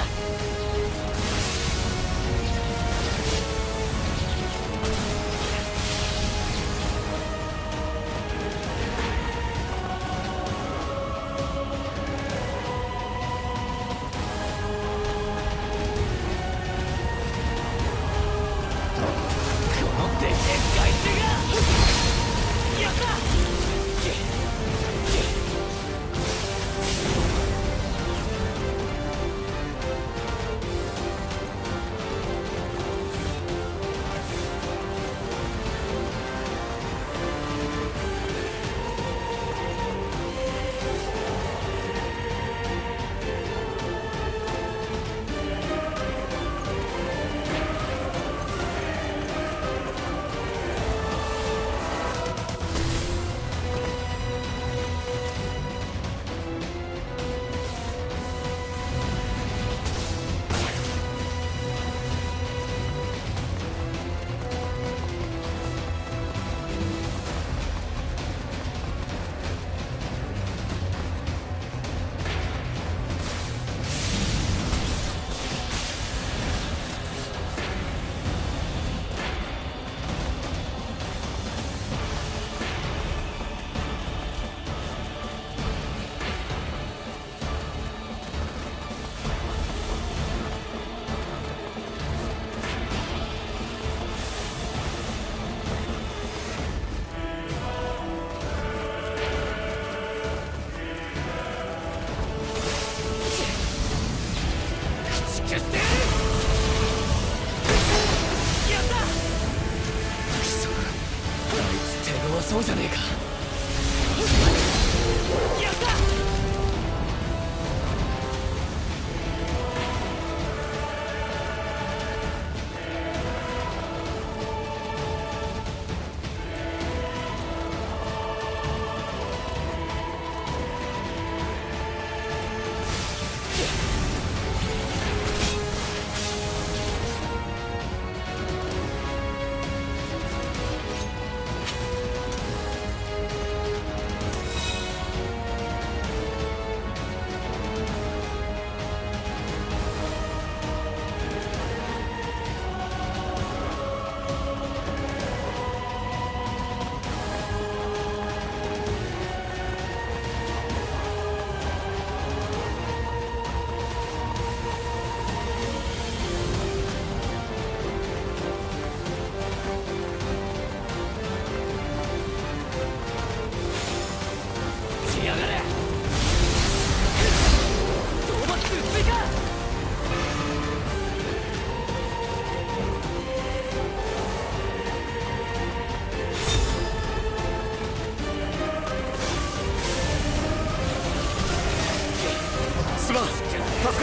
さん助か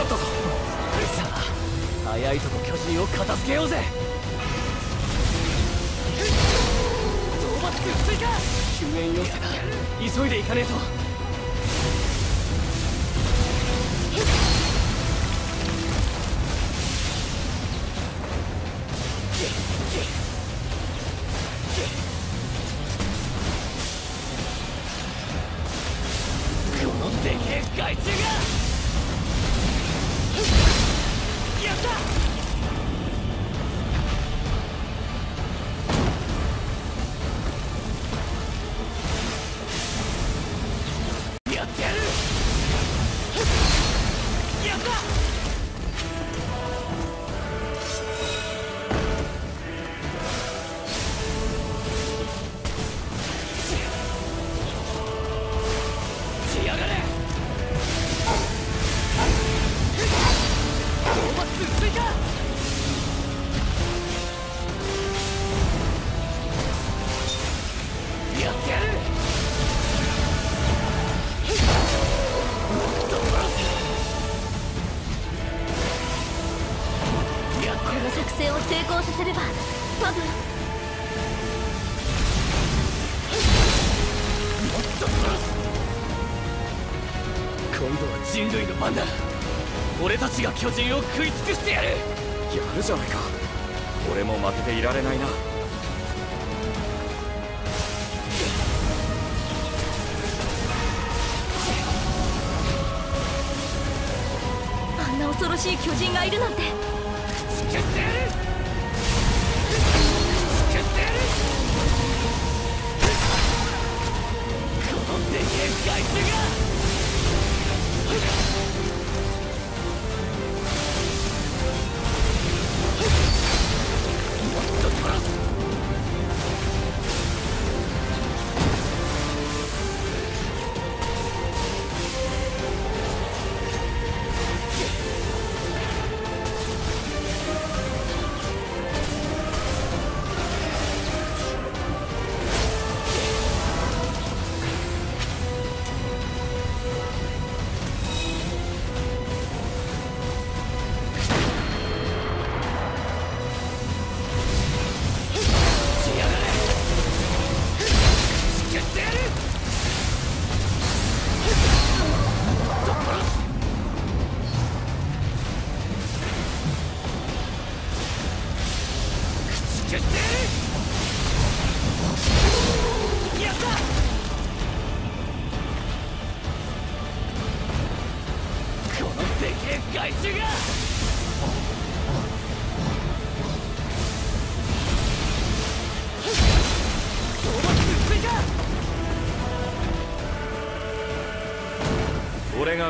ったぞ。さあ早いとこ巨人を片付けようぜ。討伐軍追加。救援要塞だ、急いで行かねえと。このでけえ害虫が巨人を食い尽くしてやる。やるじゃないか。俺も負けていられないな。あんな恐ろしい巨人がいるなんて。作ってやる、作ってやる。このでけえガイツが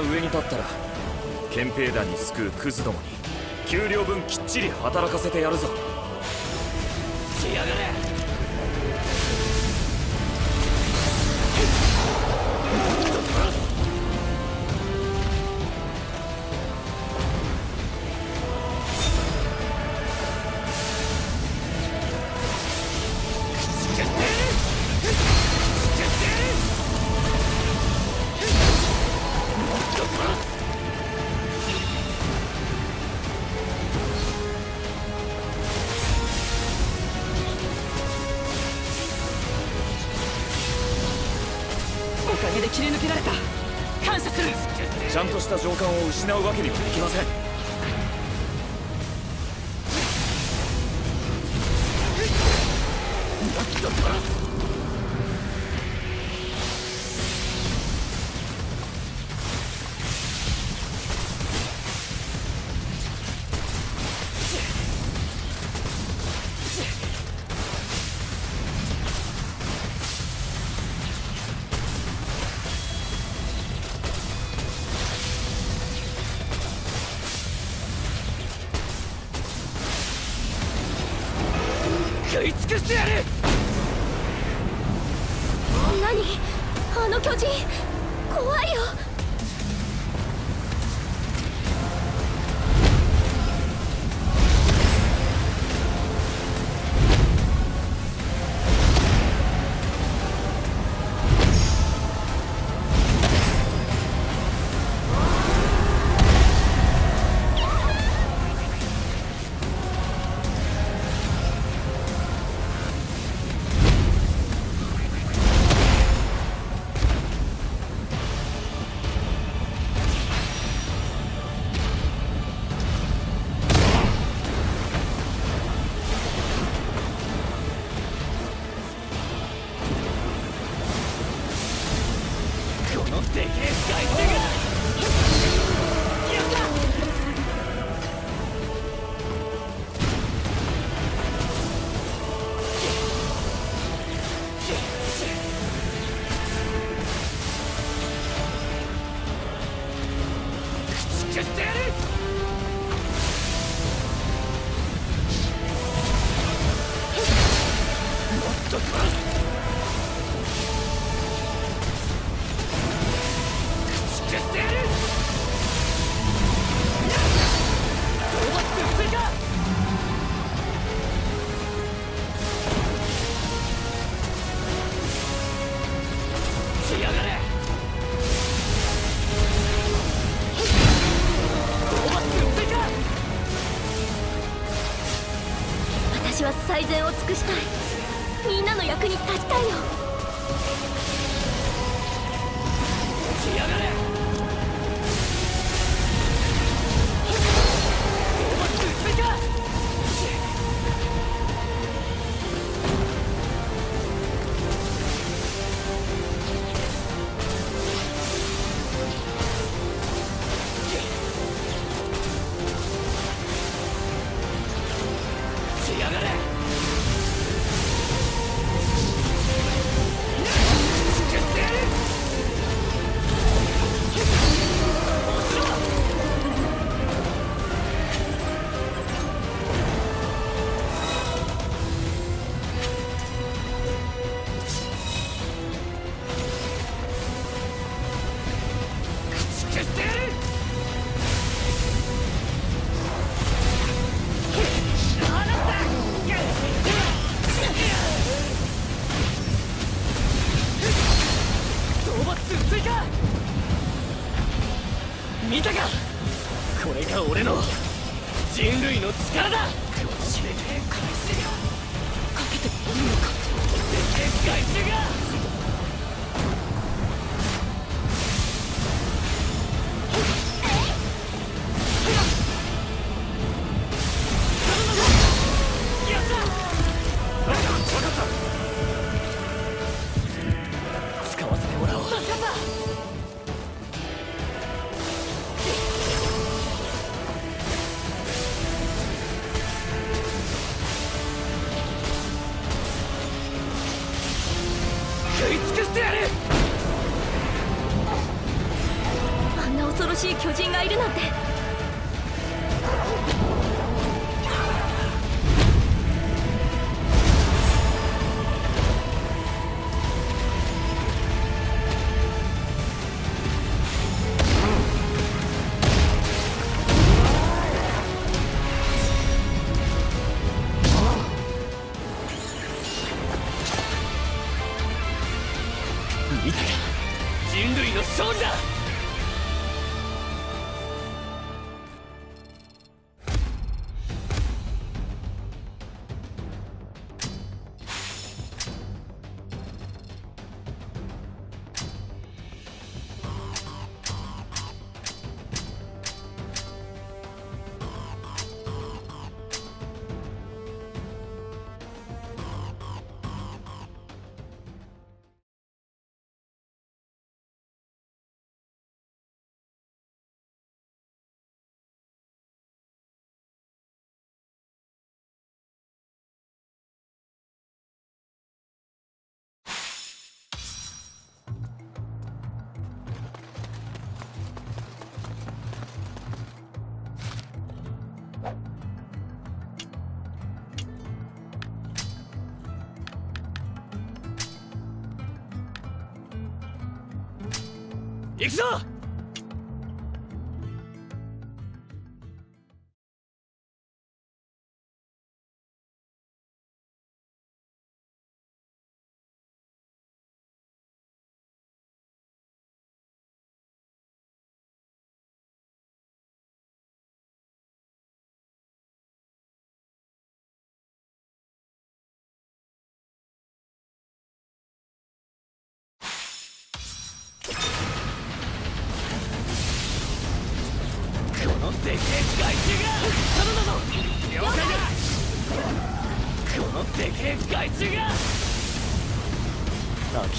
上に立ったら憲兵団に救うクズどもに給料分きっちり働かせてやるぞ。しやがれ。失うわけにはいきません。Don't you stand it? What the fuck?行くぞ！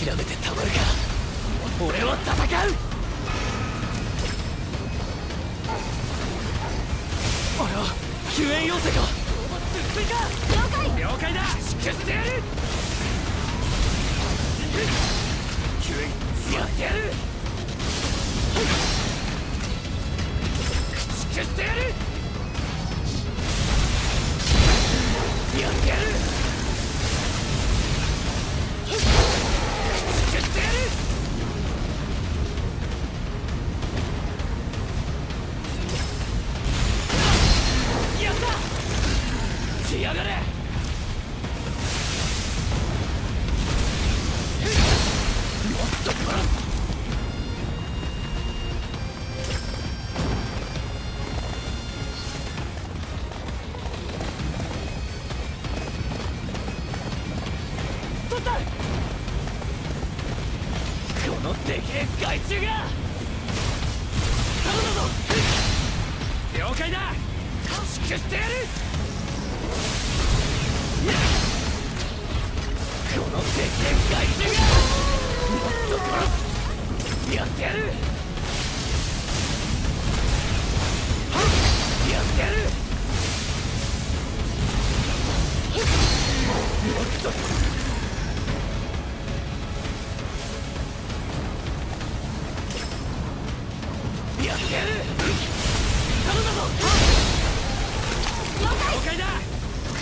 諦めてたまるか。俺は戦う。あれは救援要請か。追加了解。了解だ。救ってやる。救援やってやる。食ってやる。やってやる。食ってやる。 やがれ。取った。このでけえ害虫が。頼んだぞ。了解だ。祝してやる。 やってやる。やってやる。もっとやってやる。頼んだぞ。了解だ。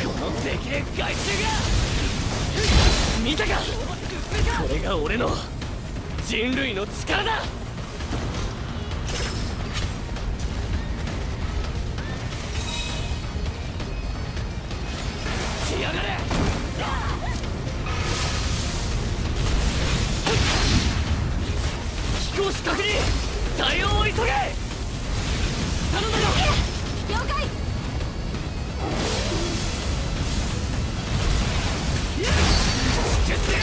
このでけえ害虫が。見たか。これが俺の 人類の力だ。しやがれ。飛行士確認。対応を急げ。頼んだよ。了解。やってやる。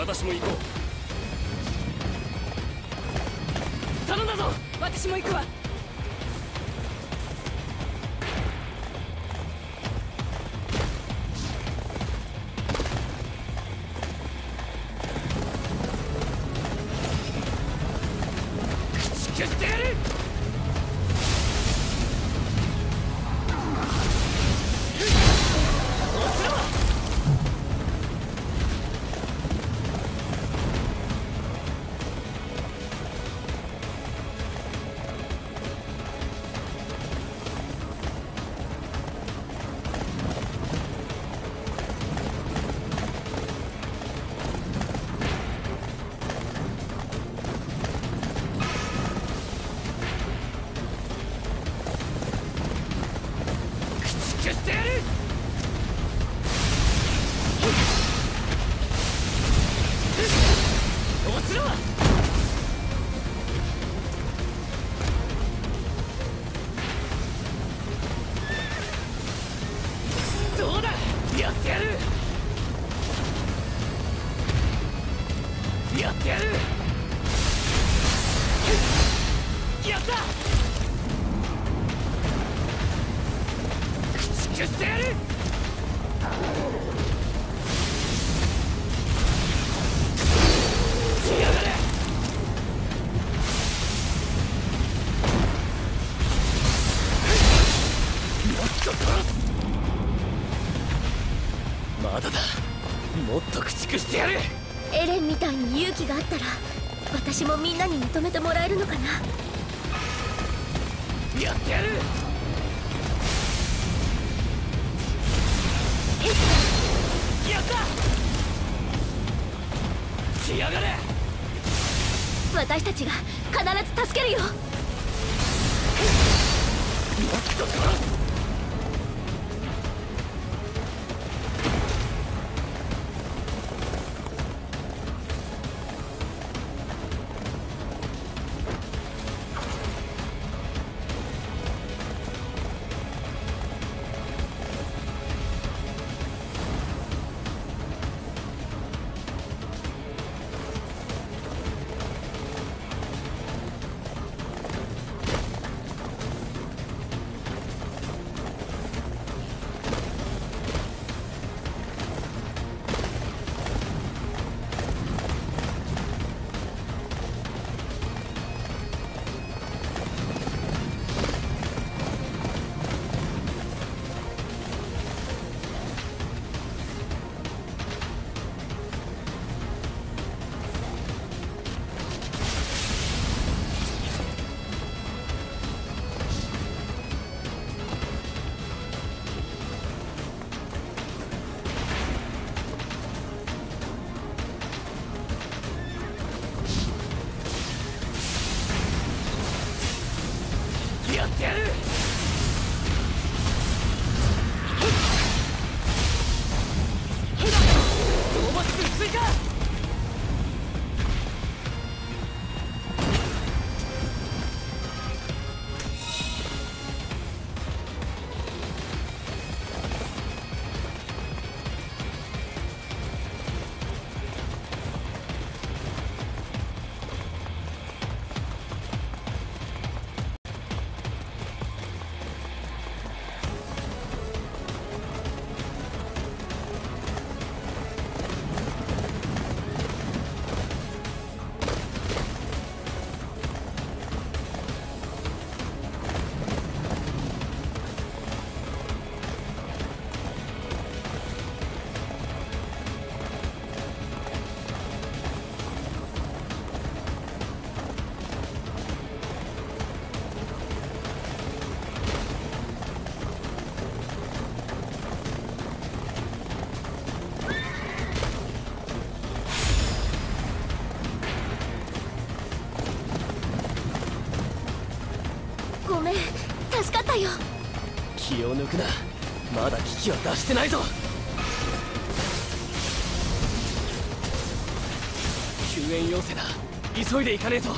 私も行こう。頼んだぞ。私も行くわ。口切ってやる。落ちろ。 やってやる。やった。駆逐してやる。しやがれ。もっと殺す。まだだ。もっと駆逐してやる。 エレンみたいに勇気があったら私もみんなに認めてもらえるのかな。やってやる。やった。しやがれ。私たちが必ず助けるよ。もっと殺す。気を抜くな。まだ危機は出してないぞ。救援要請だ。急いで行かねえと。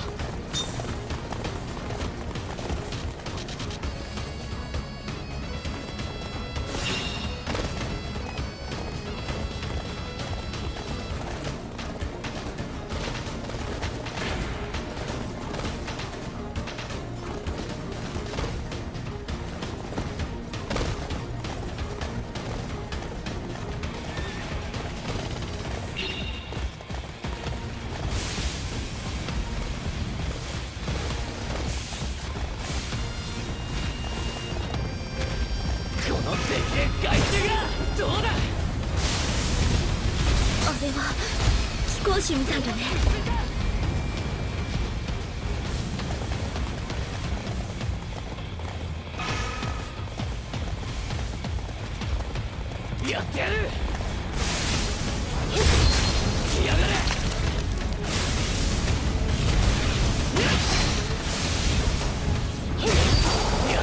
みたいだね。やってやる。来やがれ。や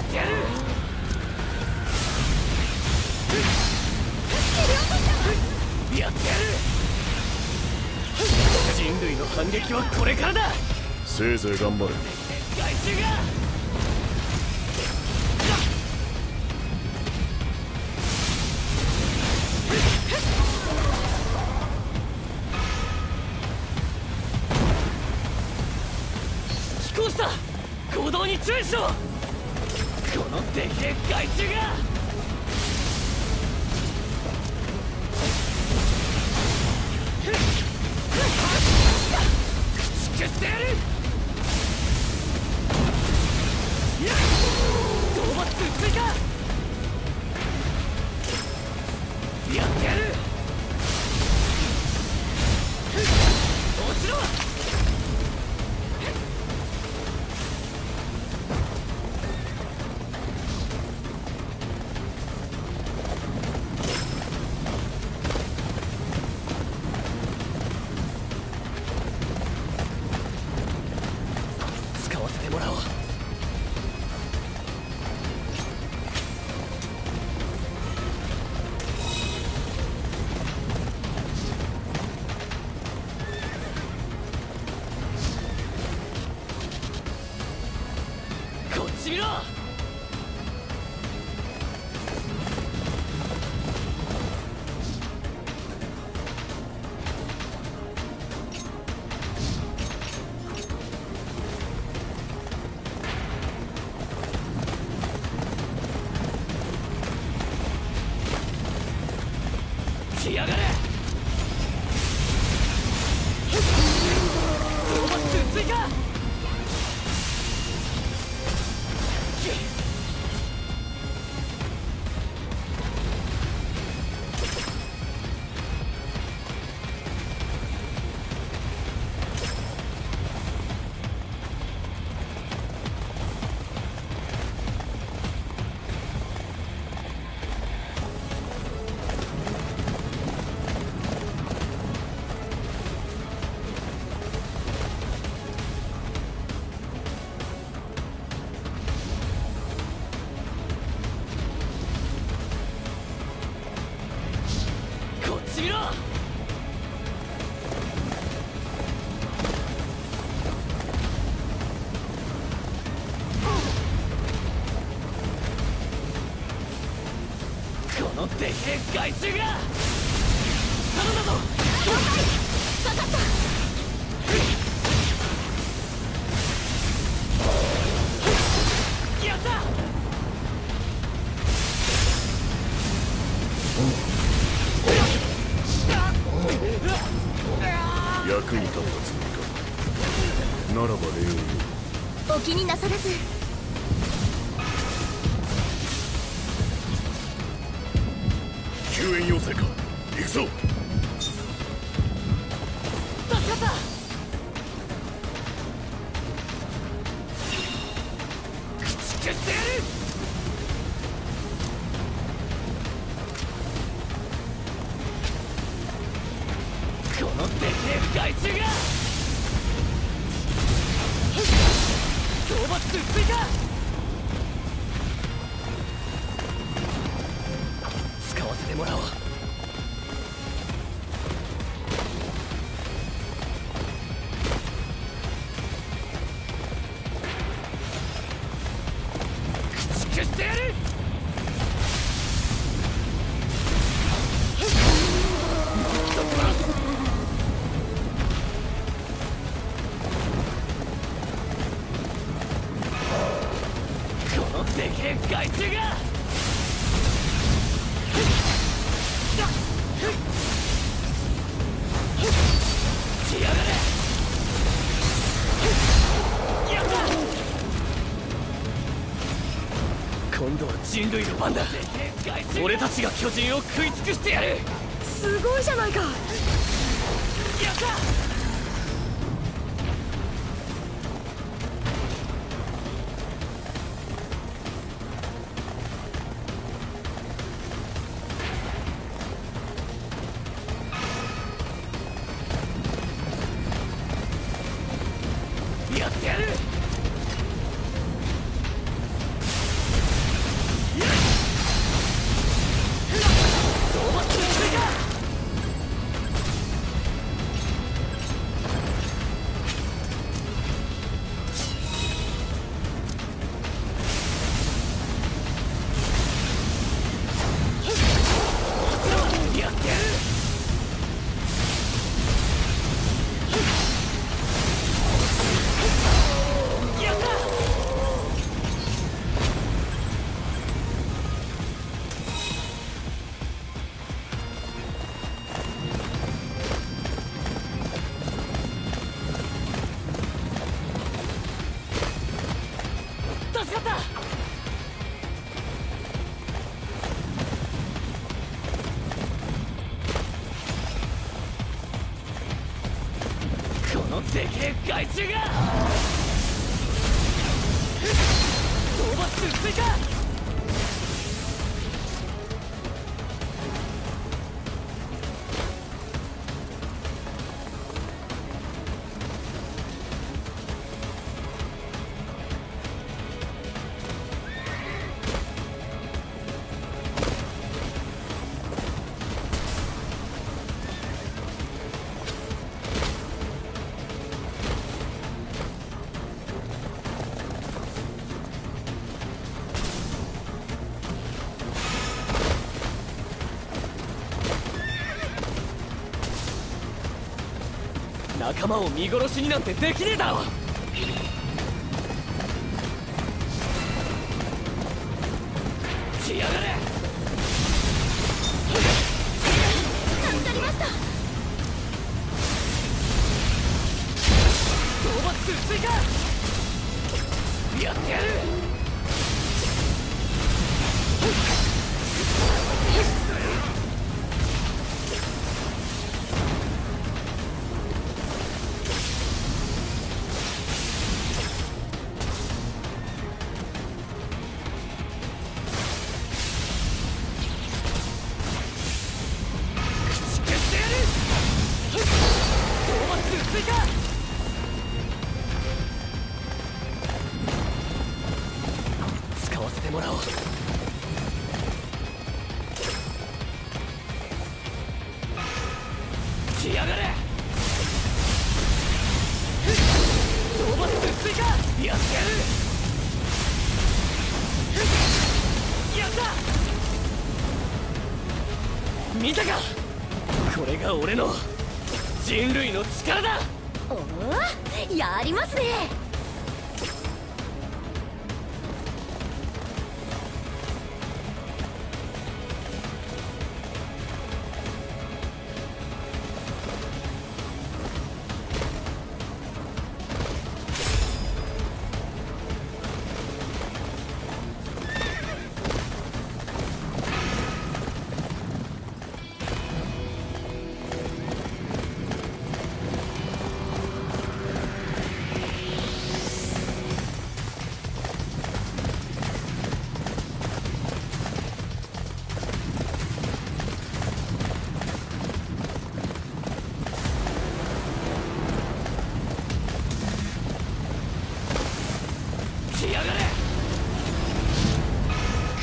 ってやる。これからだ。せいぜい頑張れ。害虫が飛行した。行動に注意しろ。このでけえ害虫が。外中だ。頼んだぞ。了解。わかった。役に立ったつもりか。ならば礼を言う。お気になさらず。救援要請か。行くぞ。助かった。駆逐してやる。害虫が討伐追加。使わせてもらおう。駆逐してやる。害虫が来やがれ。今度は人類の番だ。俺たちが巨人を食い尽くしてやる。すごいじゃないか。やった。やってやる。でけえ害虫が討伐追加。仲間を見殺しになんてできねえだろ。来やがれ。助かりました。討伐追加。やってやる。使わせてもらおう。来やがれ。討伐追加。やってやる。やった。見たか、これが俺の人類の力だ。おお、やりますね。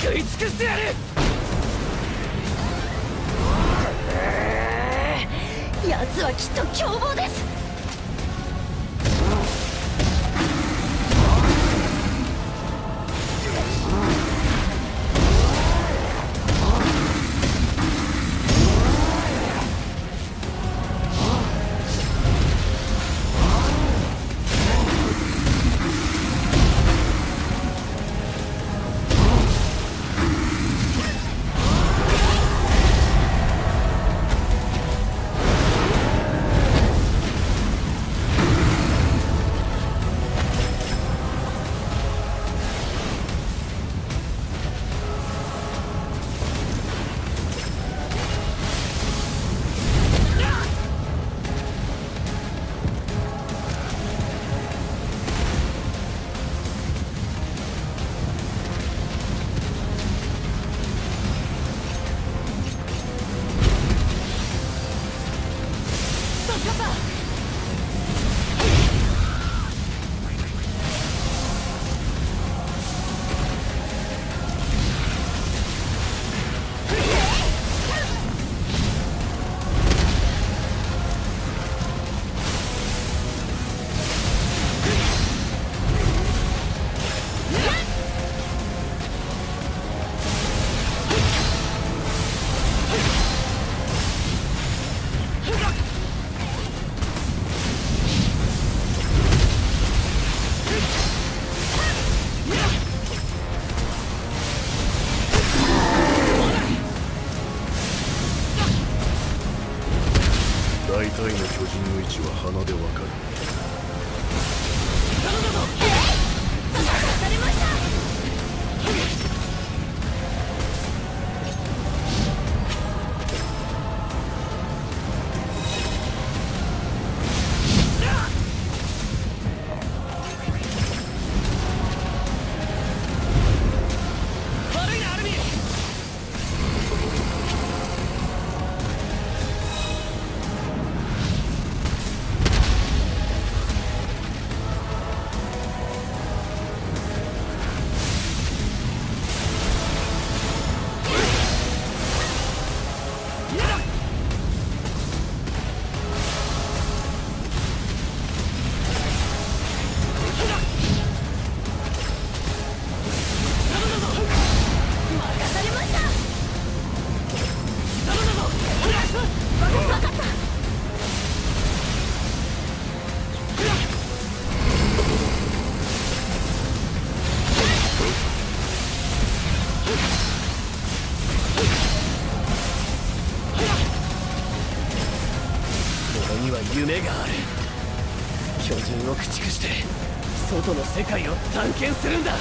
食い尽くしてやる。やつはきっと凶暴です。大体の巨人の位置は鼻でわかる。頼むぞ。えっ、刺されました。俺には夢がある。巨人を駆逐して外の世界を探検するんだ。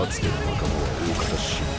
かつての仲間は大方死んだ。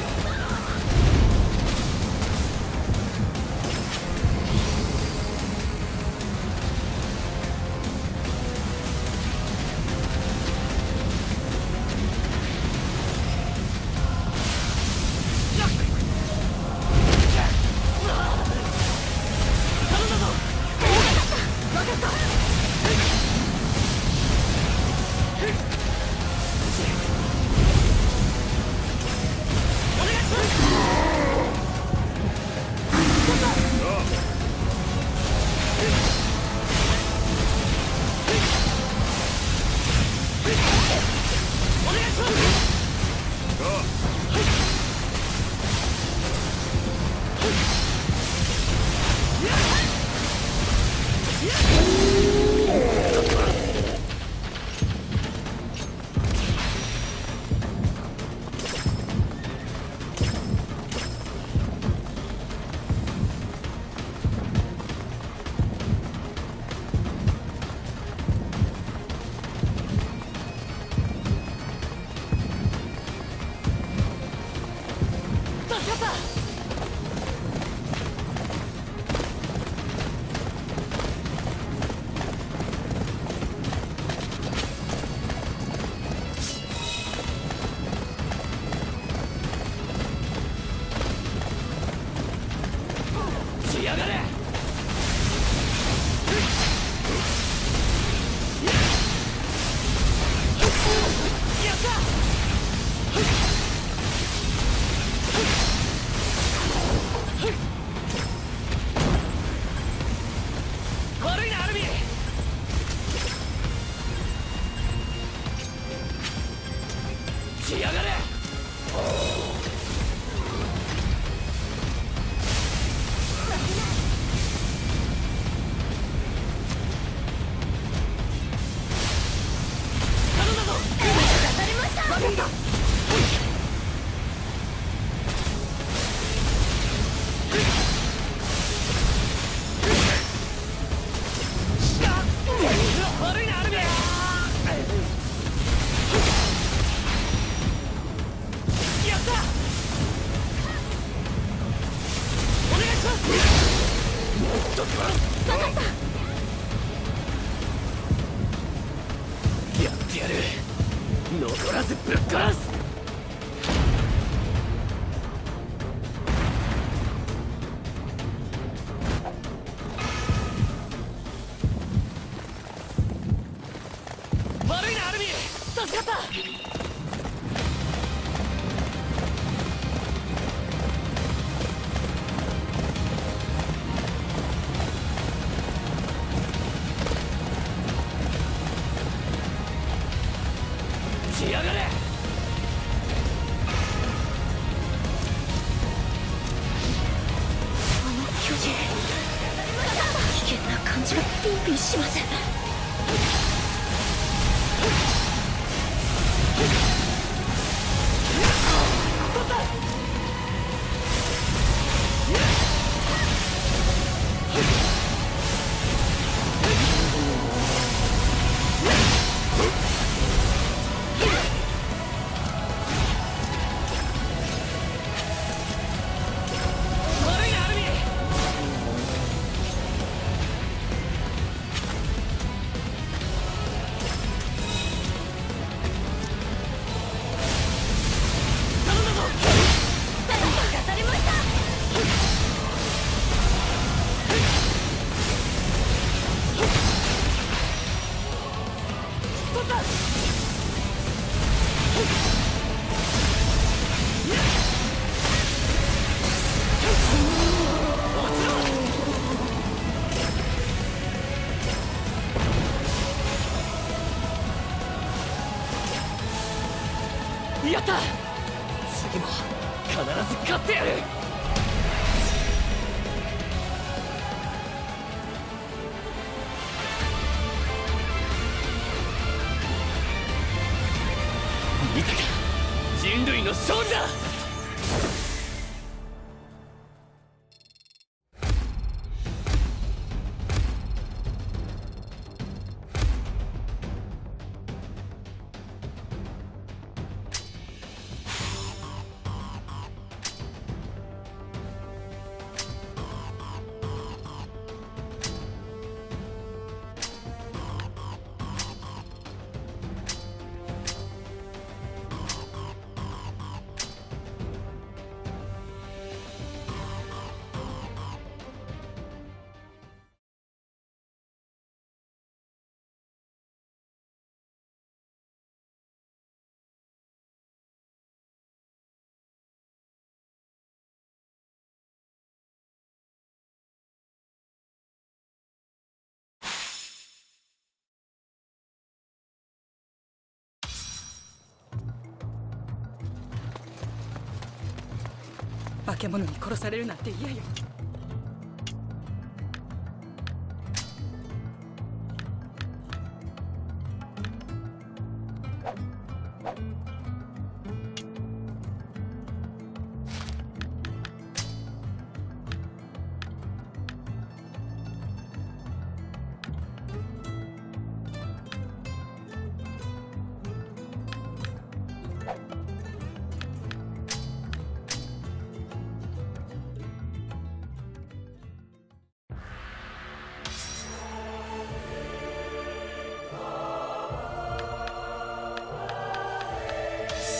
化け物に殺されるなんて嫌よ。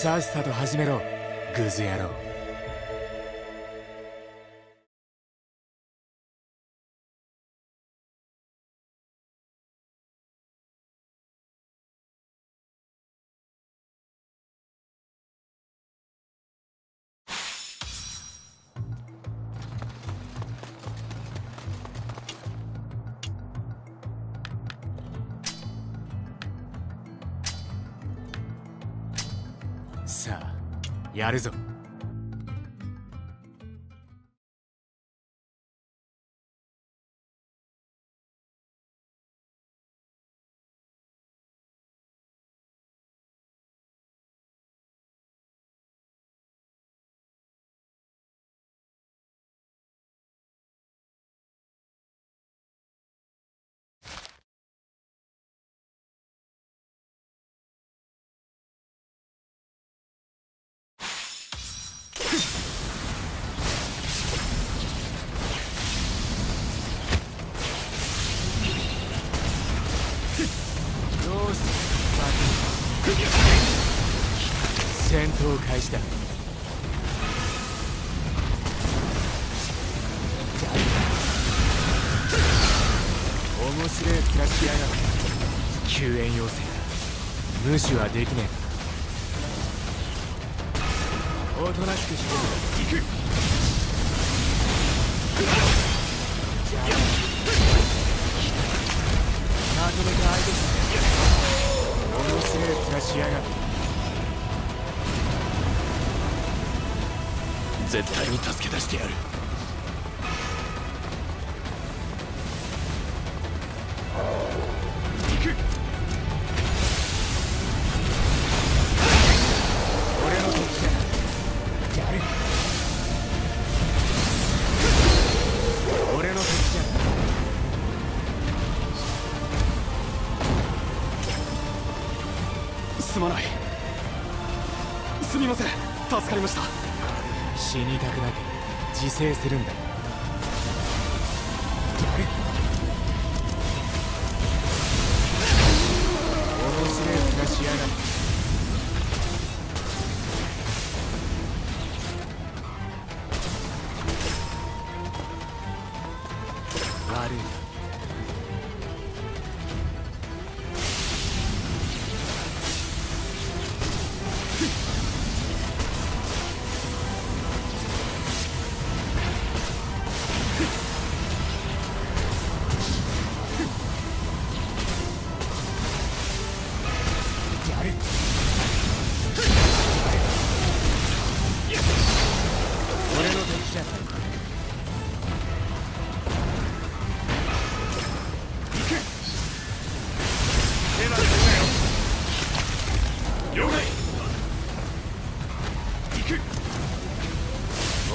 さっさと始めろ、グズ野郎。さあ、やるぞ。戦闘開始だ。面白いクラシアが救援要請だ。無視はできねえ。おとなしくしていく。まとめた相手だ。面白いクラシアが絶対に助け出してやる。行く。俺の敵だ。やる。俺の敵だ。すまない。すみません。助かりました。死にたくなく自制するんだ。面白いがしやがる。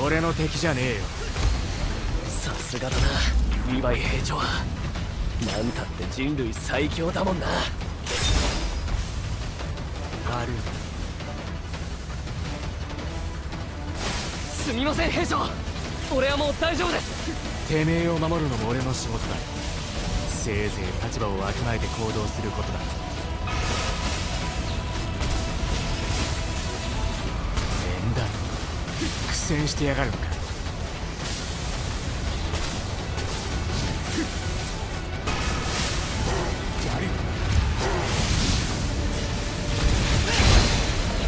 俺の敵じゃねえよ。さすがだなリヴァイ兵長は。なんたって人類最強だもんな。ある。すみません兵長、俺はもう大丈夫です。てめえを守るのも俺の仕事だ。せいぜい立場をわきまえて行動することだ。苦戦してやがるのか。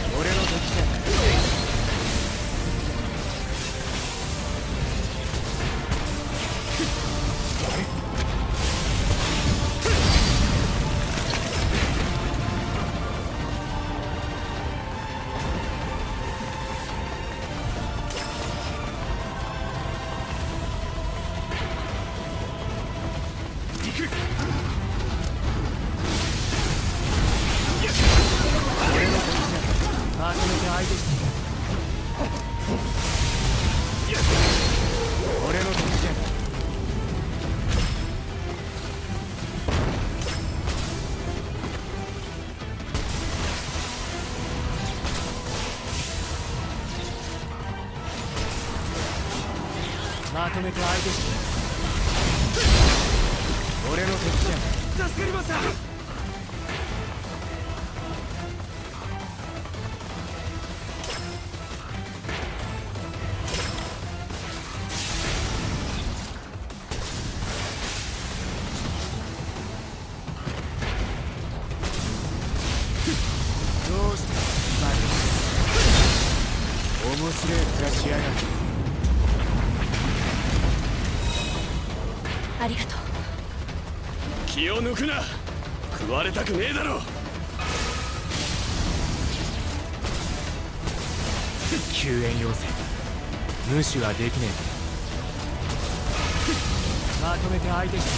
俺の敵だ。相手してみる。俺の敵じゃない。まとめて相手してみる。俺の敵じゃない。助かりました。面白い暮らしやがる。ありがとう。気を抜くな。食われたくねえだろ。救援要請無視はできねえ。まとめて相手して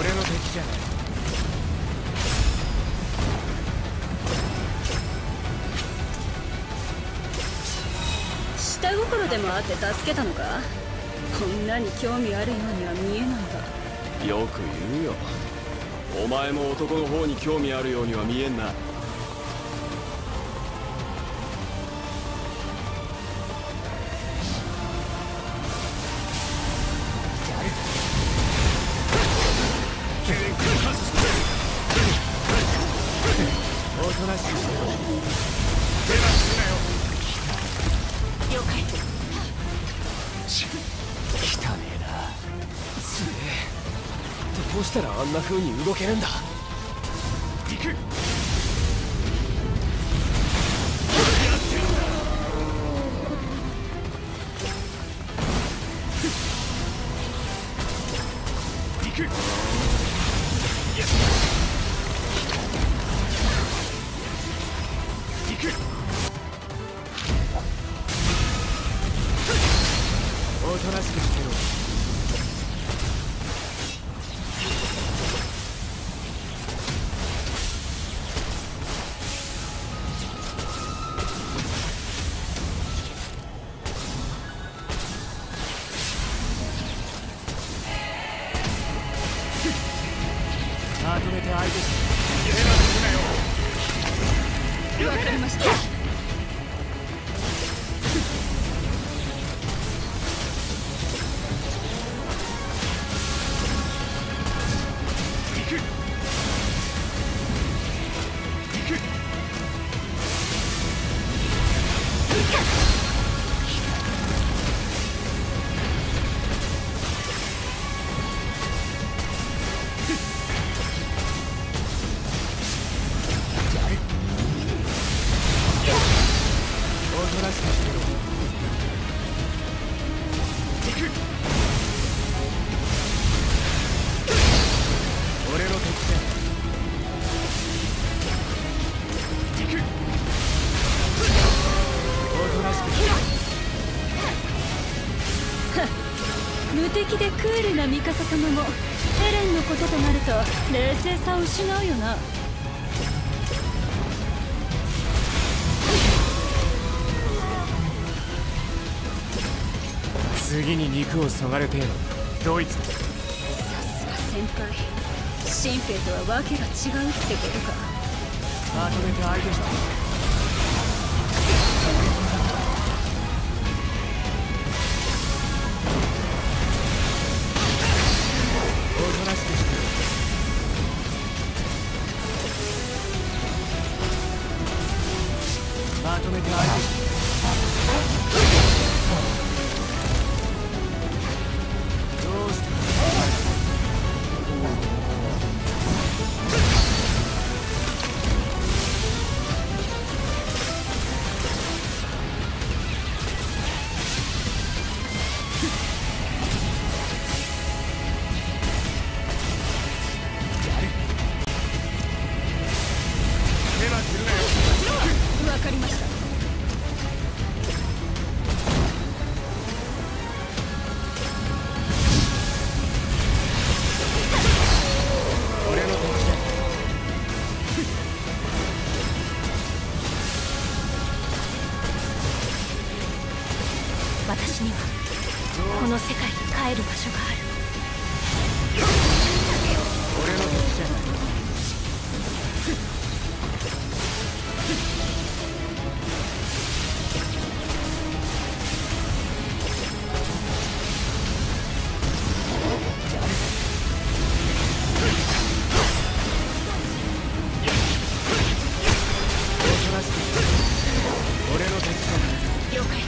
俺の敵じゃない。下心でもあって助けたのか。こんなに興味あるようには見えないが。よく言うよ。お前も男の方に興味あるようには見えんな。どうしたらあんな風に動けるんだ。行く。やってるんだ。行く。行く。おとなしくしてろ。まとめて相手して。わかりました。行く。無敵でクールなミカサ様もエレンのこととなると冷静さを失うよな。次に肉をそがれてえのドイツだ。さすが先輩。新兵とは訳が違うってことか。まとめて相手した。まとめて相手してどうした世界に帰る場所がある。俺の敵じゃない。俺の敵じゃない。了解。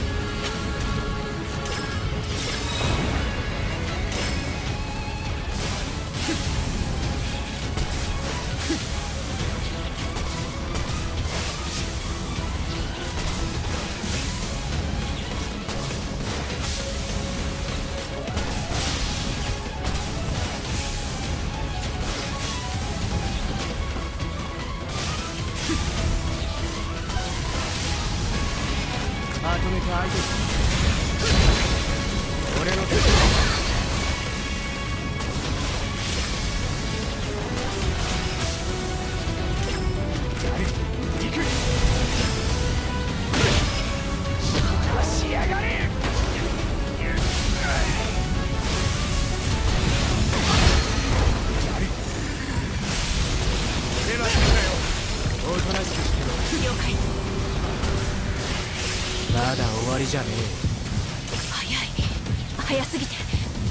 じゃねえ。早い。早すぎて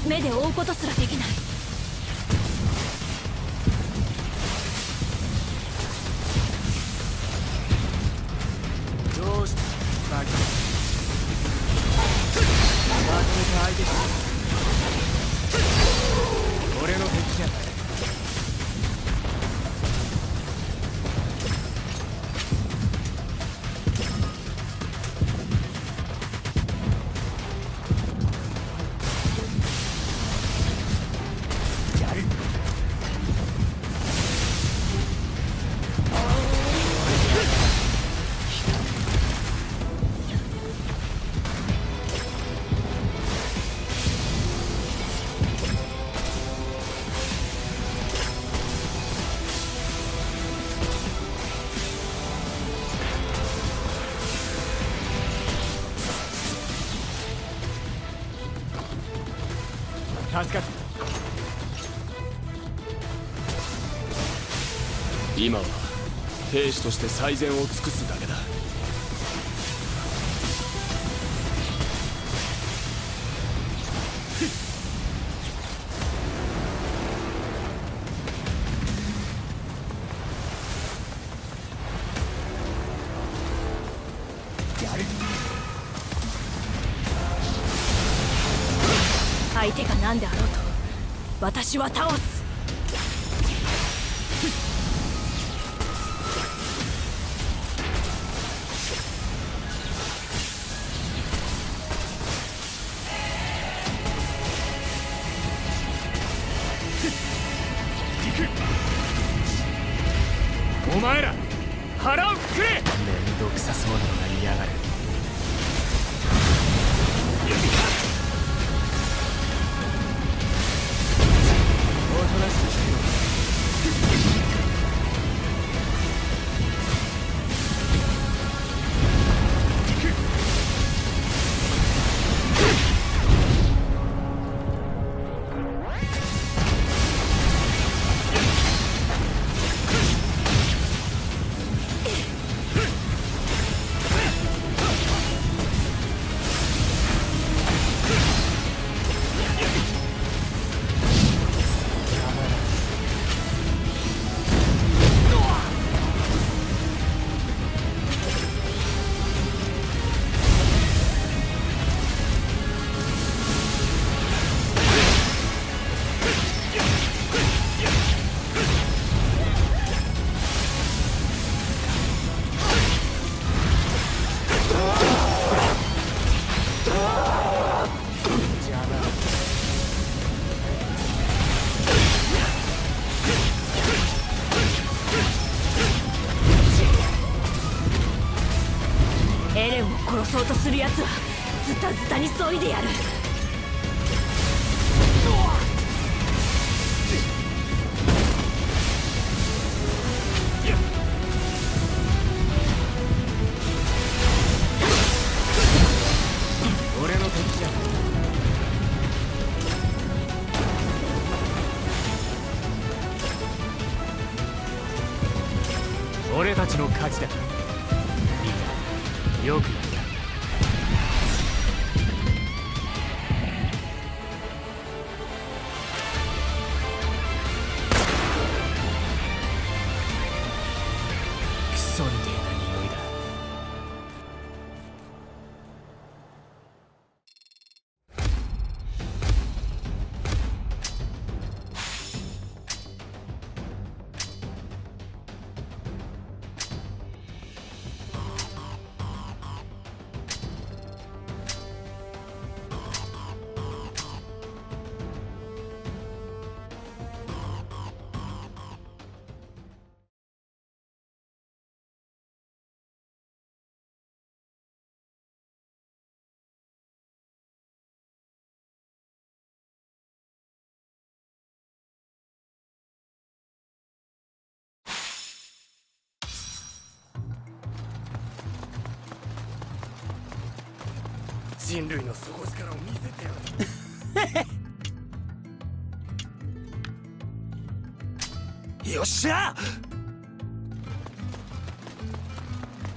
目で追うことすらできない。どうしてバカ。まとめて相手だ。俺の敵じゃない。 今は兵士として最善を尽くすだけだ。相手が何であろうと私は倒す。 急いでやる。 俺の敵じゃない。俺たちの勝ちだ。みんなよく言った。クソみてえな匂いだ。人類の底力を見せてやる。よっしゃ！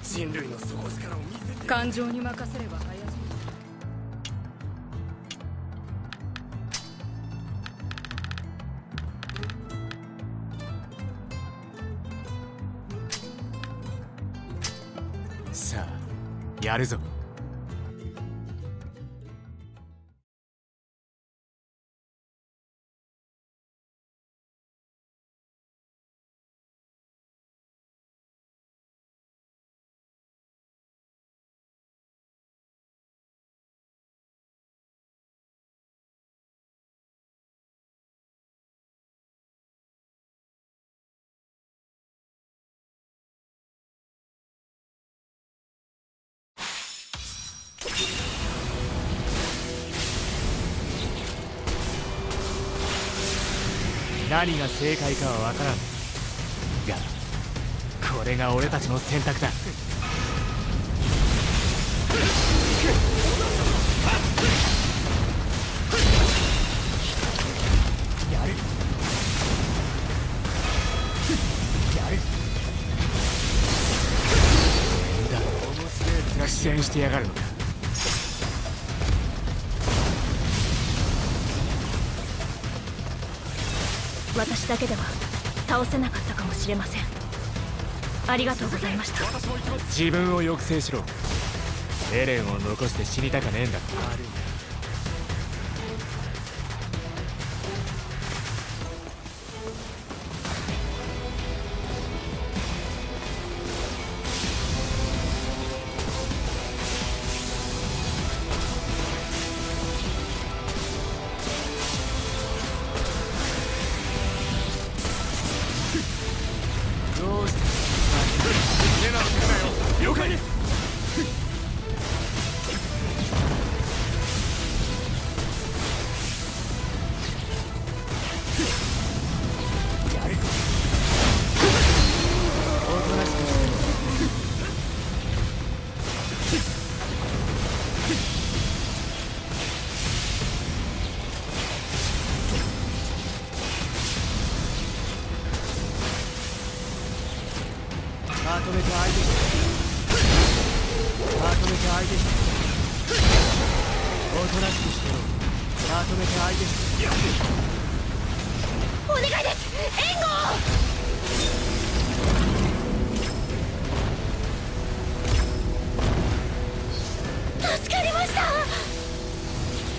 人類の底力を見せて。感情に任せれば早死にする。さあ、やるぞ。何が正解かはわからんが、これが俺たちの選択だ。やるやるだろう。苦戦してやがるのか。私だけでは倒せなかったかもしれません。ありがとうございました。自分を抑制しろ。エレンを残して死にたかねえんだ。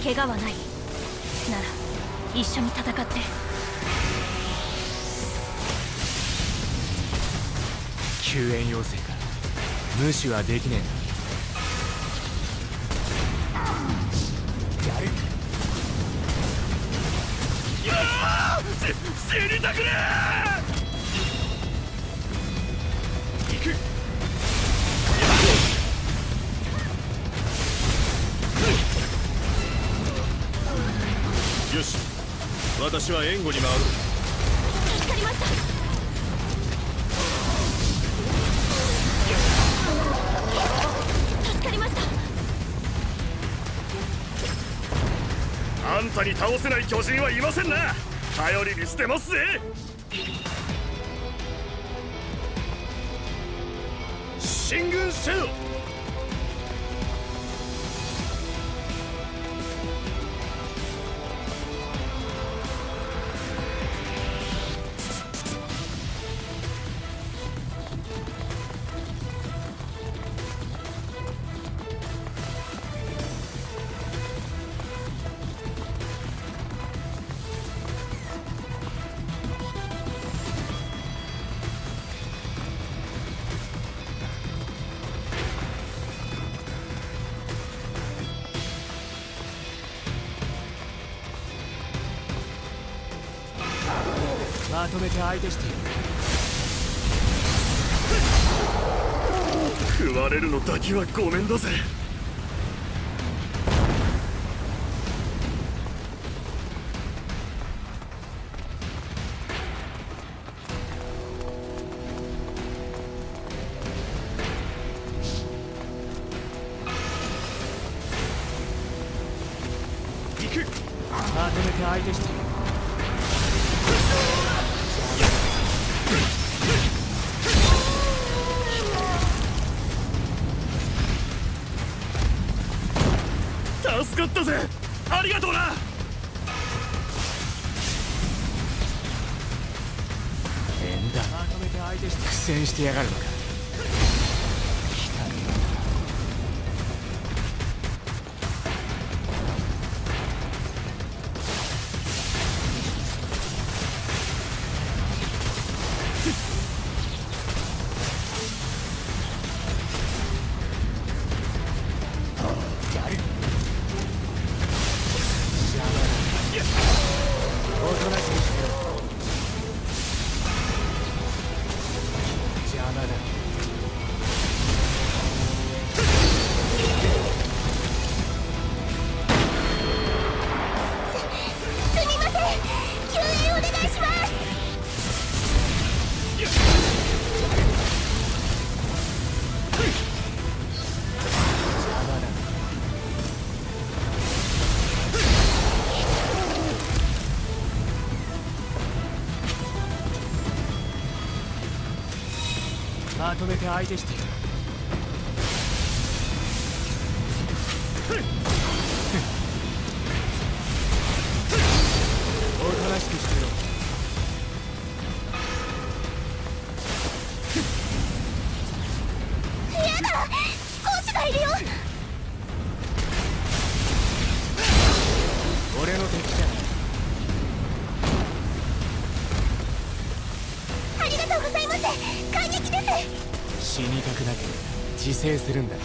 怪我はないなら一緒に戦って。救援要請か。無視はできねえ。やる。いやー、死にたくねえ。行く。よし、私は援護に回る。助かりました。助かりました。あんたに倒せない巨人はいませんな。頼りにしてますぜ。分せよ。まとめて相手して食われるのだけはごめんだぜ。行く。まとめて相手して助かったぜ。ありがとうな。変だ、苦戦してやがるのか。来たよ。まとめて相手してる。おとなしくしてろ。やだ、少しがいるよ。俺の敵だ。ありがとうございます。感激です。死にたくなければ自制するんだ。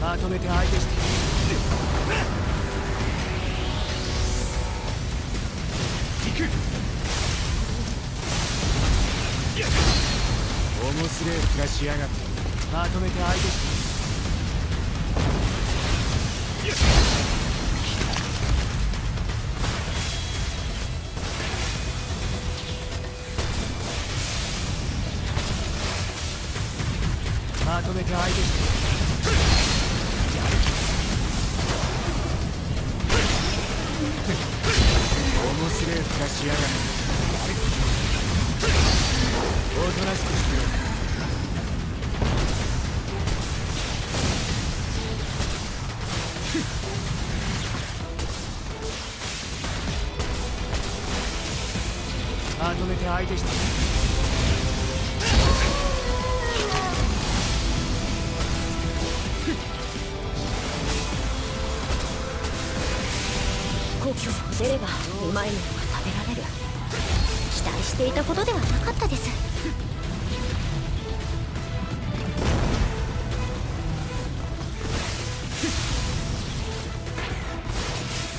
まとめて相手して行く。面白い気がしやがった。まとめて相手してまとめて相手してやる。面白いふかしやがる。おとなしくしてる。まとめて相手して出ればうまいものが食べられる。期待していたことではなかったです。やれ。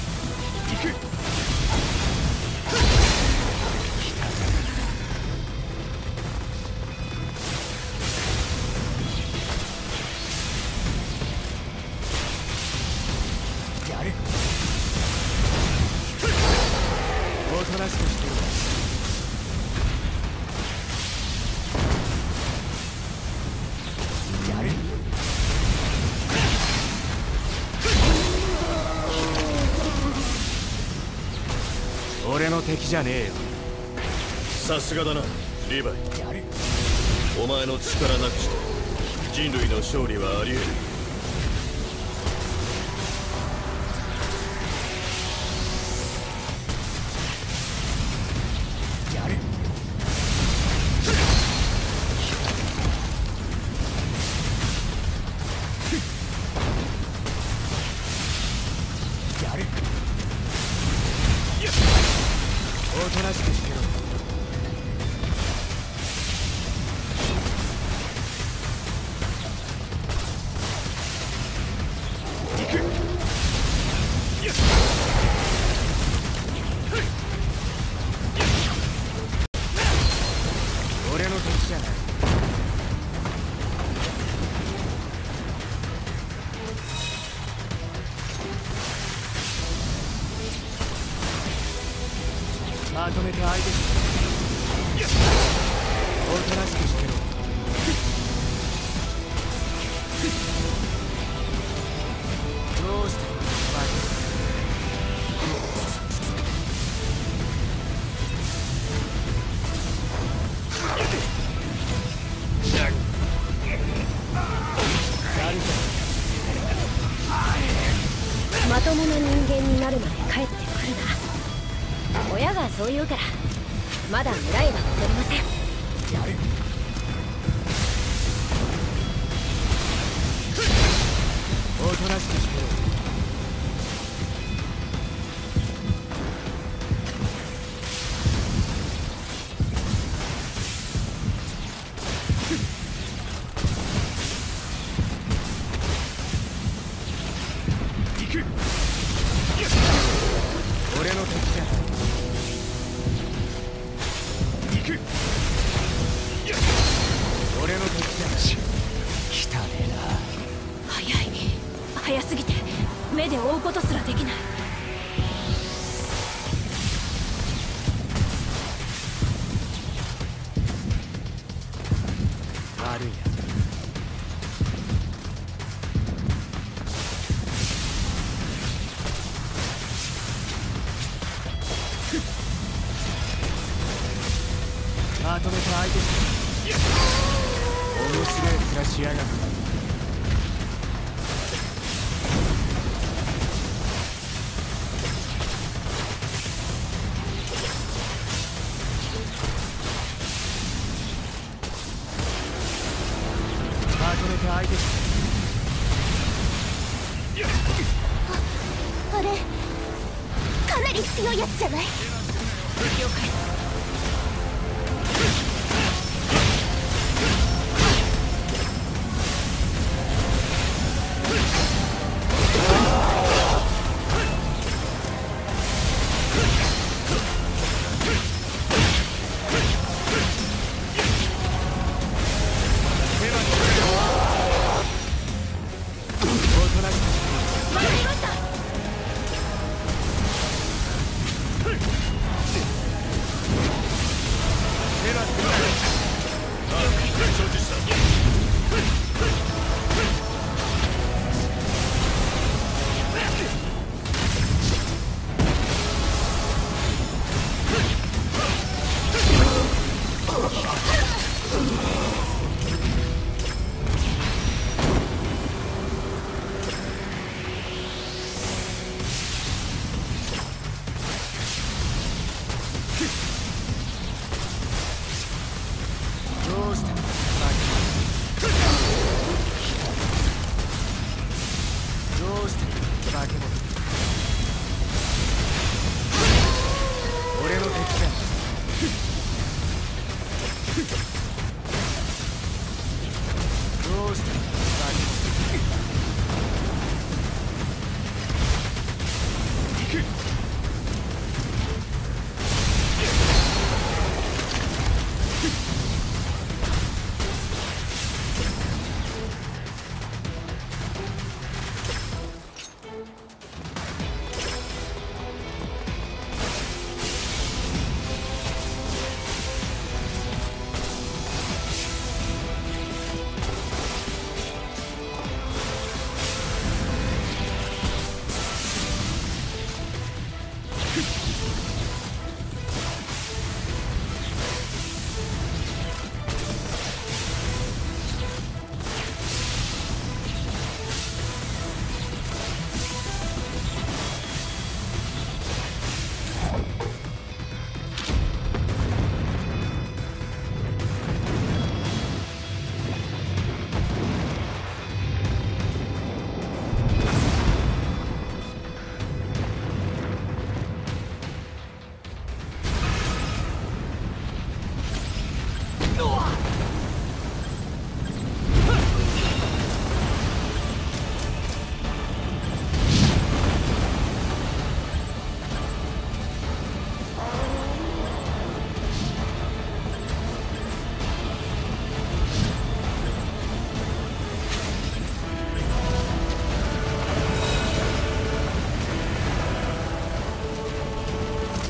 おとなしくしています。やれ。俺の敵じゃねえよ。さすがだな。リヴァイ、お前の力なくして人類の勝利はあり得る。 まとめて相手しておとなしくしてろ。 そう言うからまだ未来は戻りません。 Let's go.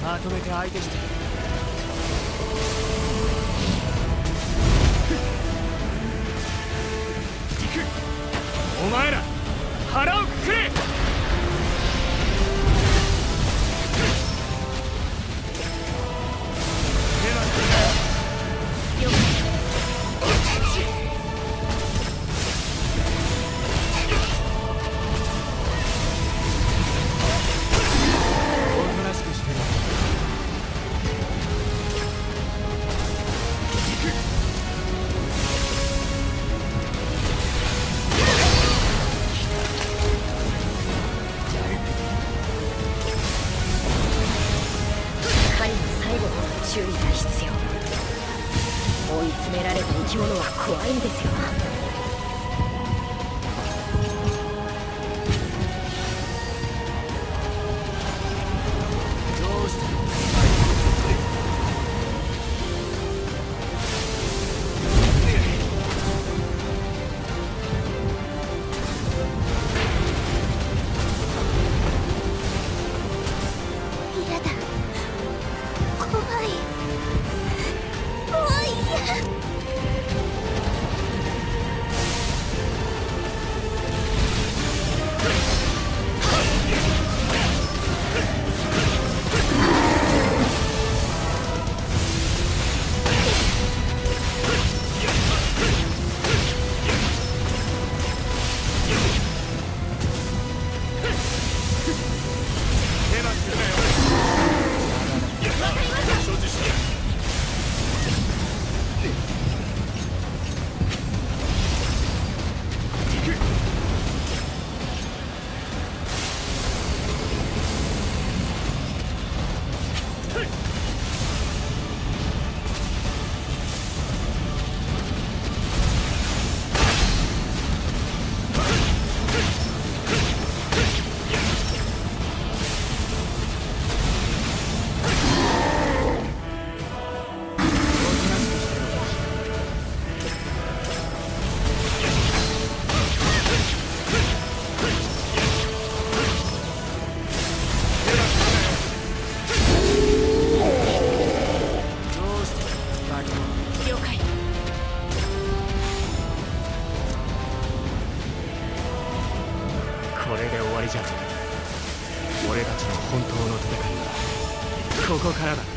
まとめて相手して。 お前ら腹をくくれ。おとなしくしてろ。 注意が必要。追い詰められた生き物は怖いんですよ。どうしたの？嫌だ。 俺たちの本当の戦いはここからだ。